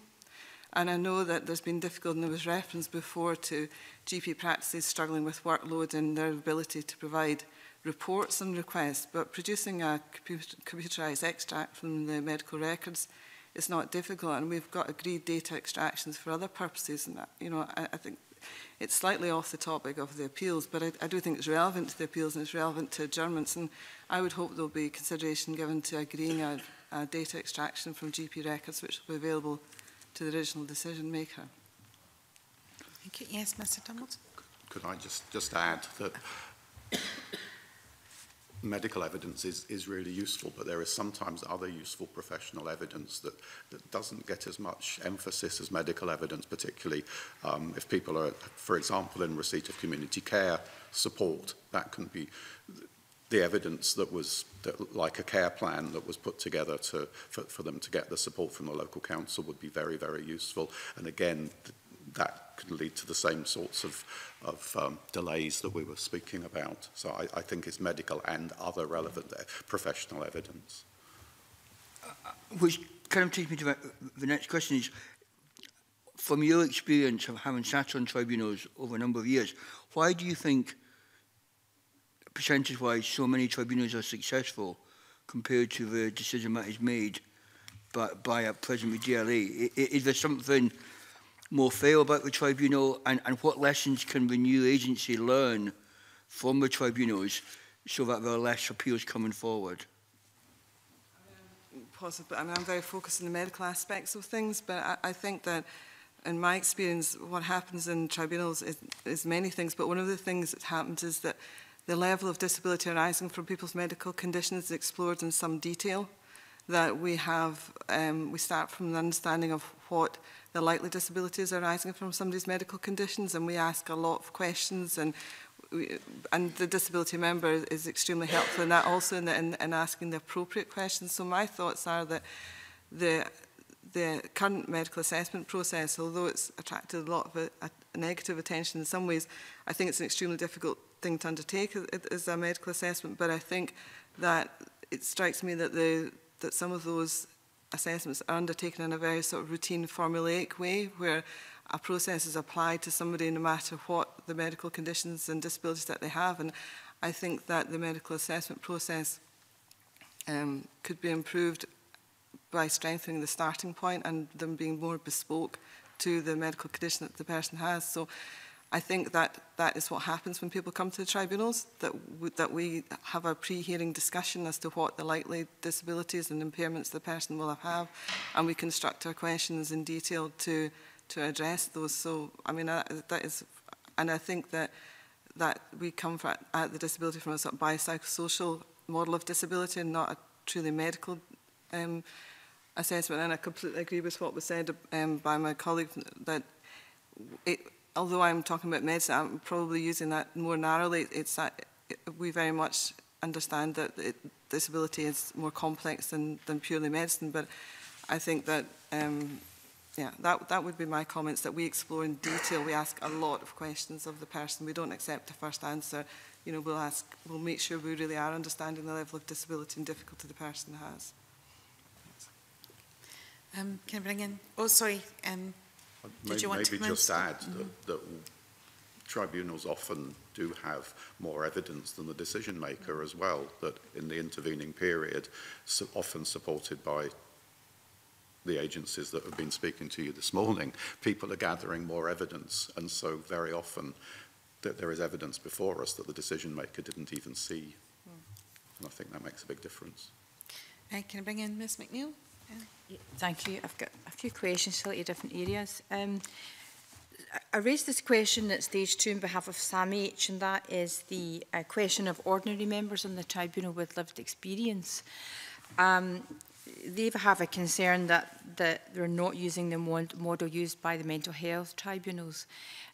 And I know that there's been difficulty, and there was reference before to GP practices struggling with workload and their ability to provide reports and requests, but producing a computerised extract from the medical records is not difficult, and we've got agreed data extractions for other purposes. And you know, I think it's slightly off the topic of the appeals, but I do think it's relevant to the appeals and it's relevant to adjournments, and I would hope there'll be consideration given to agreeing a data extraction from GP records which will be available to the original decision maker. Thank you. Yes, Mr. Dumbleton. Could I just add that medical evidence is really useful, but there is sometimes other useful professional evidence that doesn't get as much emphasis as medical evidence, particularly if people are, for example, in receipt of community care support. That can be the evidence that was like a care plan that was put together for them to get the support from the local council would be very, very useful. And again, that can lead to the same sorts of delays that we were speaking about. So I think it's medical and other relevant professional evidence. Which kind of takes me to the next question is, from your experience of having sat on tribunals over a number of years, why do you think percentage-wise so many tribunals are successful compared to the decision that is made by at present with DLA? Is there something more fair about the tribunal, and what lessons can the new agency learn from the tribunals so that there are less appeals coming forward? Possibly, I mean, I'm very focused on the medical aspects of things, but I think that in my experience what happens in tribunals is many things, but one of the things that happens is that the level of disability arising from people's medical conditions is explored in some detail, that we have, we start from the understanding of what the likely disabilities arising from somebody's medical conditions, and we ask a lot of questions, and the disability member is extremely helpful in that also, in asking the appropriate questions. So my thoughts are that the current medical assessment process, although it's attracted a lot of a negative attention in some ways, I think it's an extremely difficult thing to undertake as a medical assessment, but I think that it strikes me that that some of those assessments are undertaken in a very sort of routine, formulaic way, where a process is applied to somebody no matter what the medical conditions and disabilities that they have. And I think that the medical assessment process could be improved by strengthening the starting point and them being more bespoke to the medical condition that the person has. So I think that is what happens when people come to the tribunals, that we have a pre-hearing discussion as to what the likely disabilities and impairments the person will have, and we construct our questions in detail to address those. So, I mean, that is, and I think that we come at the disability from a sort of biopsychosocial model of disability and not a truly medical assessment. And I completely agree with what was said by my colleague that it, although I'm talking about medicine, I'm probably using that more narrowly. It's that we very much understand that disability is more complex than purely medicine, but I think that yeah, that would be my comments, that we explore in detail. We ask a lot of questions of the person. We don't accept the first answer. You know, we'll make sure we really are understanding the level of disability and difficulty the person has. Can I bring in? Oh, sorry. Maybe just add that tribunals often do have more evidence than the decision maker as well. That in the intervening period, so often supported by the agencies that have been speaking to you this morning, people are gathering more evidence, and so very often that there is evidence before us that the decision maker didn't even see, and I think that makes a big difference. Can I bring in Ms. McNeill? Yeah, thank you. I've got a few questions slightly different areas. I raised this question at stage 2 on behalf of SAMH, and that is the question of ordinary members on the tribunal with lived experience. They have a concern that they're not using the model used by the mental health tribunals,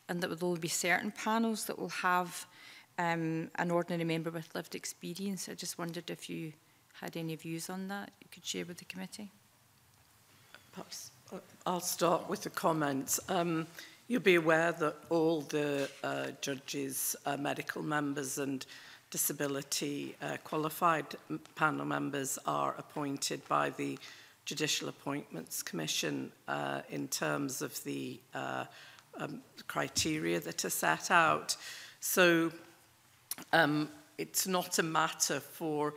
and that there will only be certain panels that will have an ordinary member with lived experience. I just wondered if you had any views on that you could share with the committee. Perhaps I'll start with the comments. You'll be aware that all the judges are medical members, and disability qualified panel members are appointed by the Judicial Appointments Commission in terms of the criteria that are set out. So it's not a matter for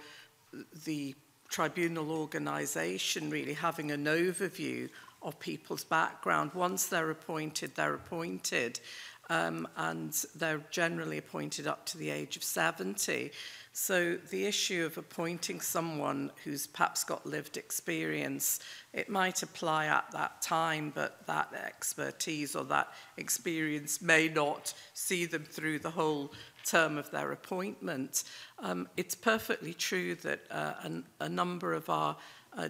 the tribunal organisation really having an overview of people's background. Once they're appointed, they're appointed. And they're generally appointed up to the age of 70. So the issue of appointing someone who's perhaps got lived experience, it might apply at that time, but that expertise or that experience may not see them through the whole term of their appointment. It's perfectly true that a number of our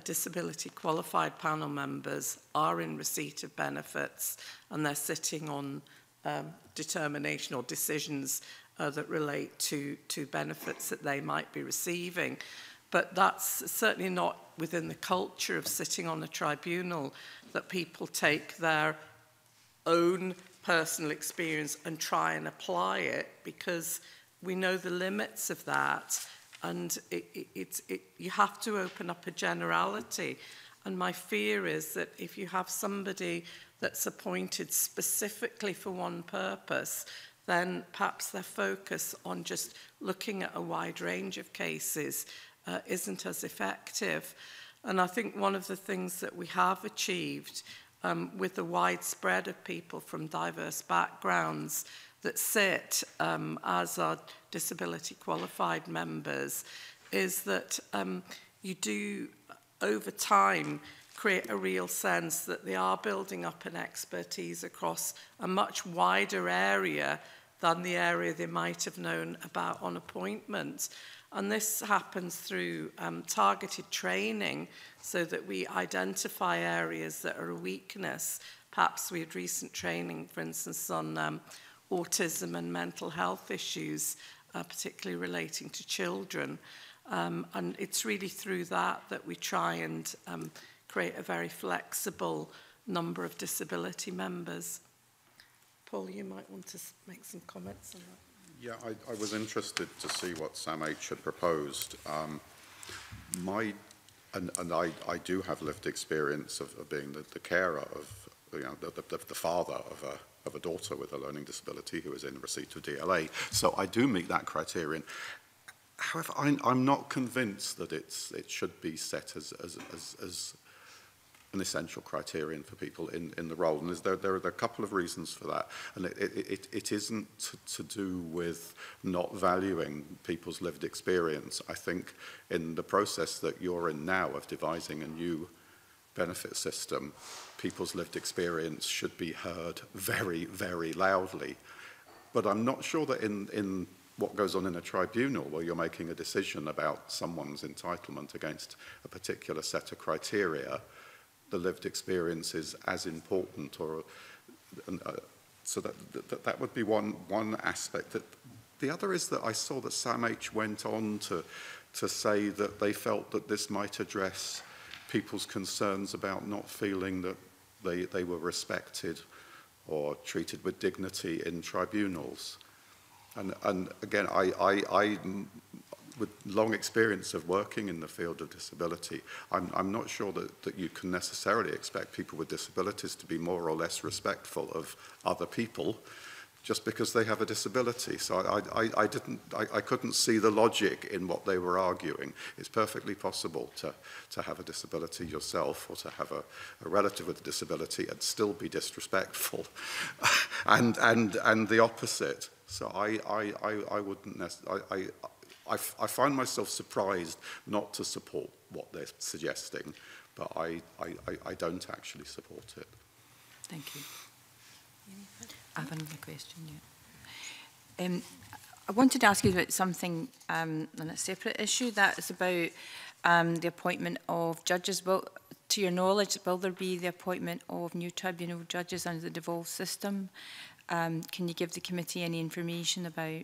disability qualified panel members are in receipt of benefits, and they're sitting on determination or decisions that relate to benefits that they might be receiving. But that's certainly not within the culture of sitting on a tribunal that people take their own personal experience and try and apply it, because we know the limits of that, and you have to open up a generality. And my fear is that if you have somebody that's appointed specifically for one purpose, then perhaps their focus on just looking at a wide range of cases isn't as effective. And I think one of the things that we have achieved with the widespread of people from diverse backgrounds that sit as our disability qualified members is that you do, over time, create a real sense that they are building up an expertise across a much wider area than the area they might have known about on appointment. And this happens through targeted training, so that we identify areas that are a weakness. Perhaps we had recent training, for instance, on autism and mental health issues, particularly relating to children. And it's really through that we try and create a very flexible number of disability members. Paul, you might want to make some comments on that. Yeah, I was interested to see what SAMH had proposed. I do have lived experience of being the carer of, you know, the father of a daughter with a learning disability who is in receipt of DLA. So I do meet that criterion. However, I'm not convinced that it should be set as an essential criterion for people in the role, and there are a couple of reasons for that, and it isn't to do with not valuing people's lived experience. I think in the process that you're in now of devising a new benefit system, people's lived experience should be heard very, very loudly. But I'm not sure that in what goes on in a tribunal where you're making a decision about someone's entitlement against a particular set of criteria, the lived experience is as important, so that would be one aspect. The other is that I saw that SAMH went on to say that they felt that this might address people's concerns about not feeling that they were respected or treated with dignity in tribunals. And again, I with long experience of working in the field of disability, I'm not sure that you can necessarily expect people with disabilities to be more or less respectful of other people just because they have a disability. So I couldn't see the logic in what they were arguing. It's perfectly possible to have a disability yourself or to have a relative with a disability and still be disrespectful and the opposite. So I wouldn't necessarily, I find myself surprised not to support what they're suggesting, but I don't actually support it. Thank you. I have another question, yeah. I wanted to ask you about something on a separate issue, that is about the appointment of judges. Well, to your knowledge, will there be the appointment of new tribunal judges under the devolved system? Can you give the committee any information about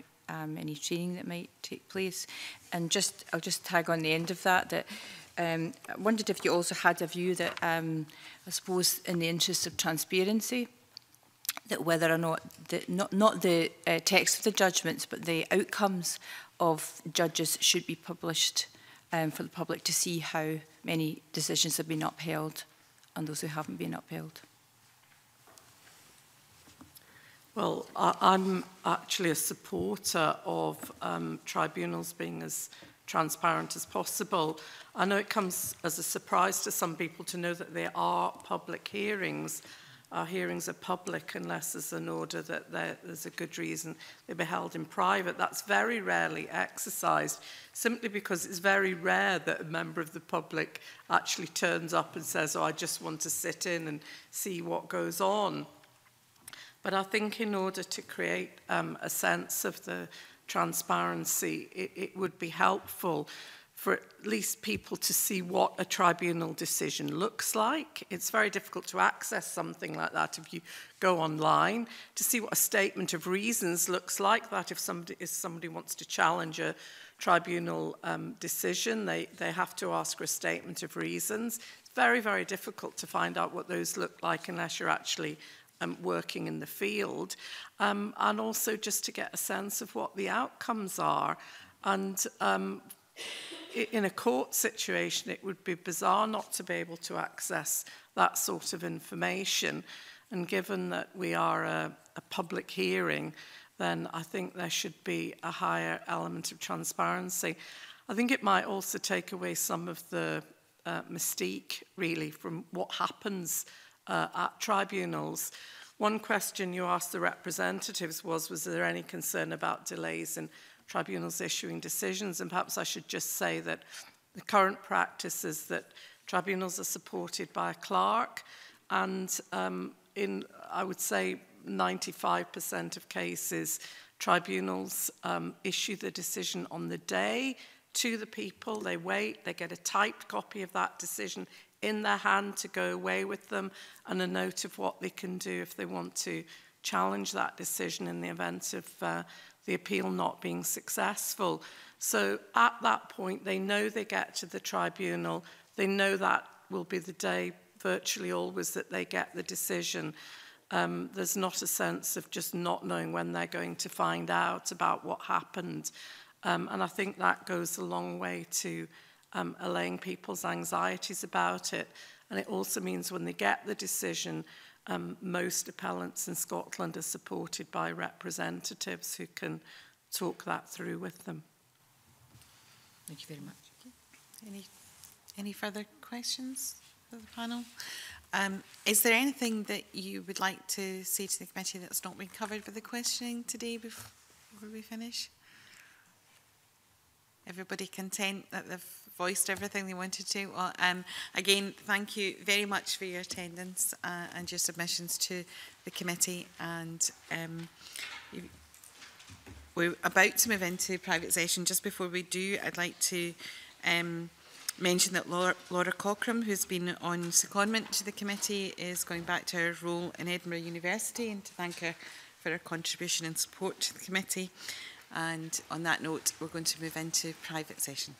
any training that might take place? And just, I'll just tag on the end of that, that I wondered if you also had a view that, I suppose, in the interest of transparency, that whether or not, not the text of the judgments, but the outcomes of judges should be published for the public to see how many decisions have been upheld and those who haven't been upheld. Well, I'm actually a supporter of tribunals being as transparent as possible. I know it comes as a surprise to some people to know that there are public hearings. Our hearings are public unless there's an order that there's a good reason they'll be held in private. That's very rarely exercised, simply because it's very rare that a member of the public actually turns up and says, oh, I just want to sit in and see what goes on. But I think in order to create a sense of the transparency, it would be helpful for at least people to see what a tribunal decision looks like. It's very difficult to access something like that if you go online, to see what a statement of reasons looks like, that if somebody wants to challenge a tribunal decision, they have to ask for a statement of reasons. It's very, very difficult to find out what those look like unless you're actually working in the field, and also just to get a sense of what the outcomes are. And in a court situation, it would be bizarre not to be able to access that sort of information. And given that we are a public hearing, then I think there should be a higher element of transparency. I think it might also take away some of the mystique, really, from what happens at tribunals. One question you asked the representatives was there any concern about delays in tribunals issuing decisions? And perhaps I should just say that the current practice is that tribunals are supported by a clerk, and in, I would say, 95% of cases, tribunals issue the decision on the day to the people. They wait, they get a typed copy of that decision in their hand to go away with them, and a note of what they can do if they want to challenge that decision in the event of the appeal not being successful. So at that point, they know they get to the tribunal. They know that will be the day virtually always that they get the decision. There's not a sense of just not knowing when they're going to find out about what happened. And I think that goes a long way to allaying people's anxieties about it. And it also means when they get the decision, most appellants in Scotland are supported by representatives who can talk that through with them. Thank you very much. Any further questions for the panel? Is there anything that you would like to say to the committee that's not been covered by the questioning today before we finish? Everybody content that they've voiced everything they wanted to? Well, again, thank you very much for your attendance and your submissions to the committee. And we're about to move into private session. Just before we do, I'd like to mention that Laura Cochrane, who's been on secondment to the committee, is going back to her role in Edinburgh University, and to thank her for her contribution and support to the committee. And on that note, we're going to move into private session.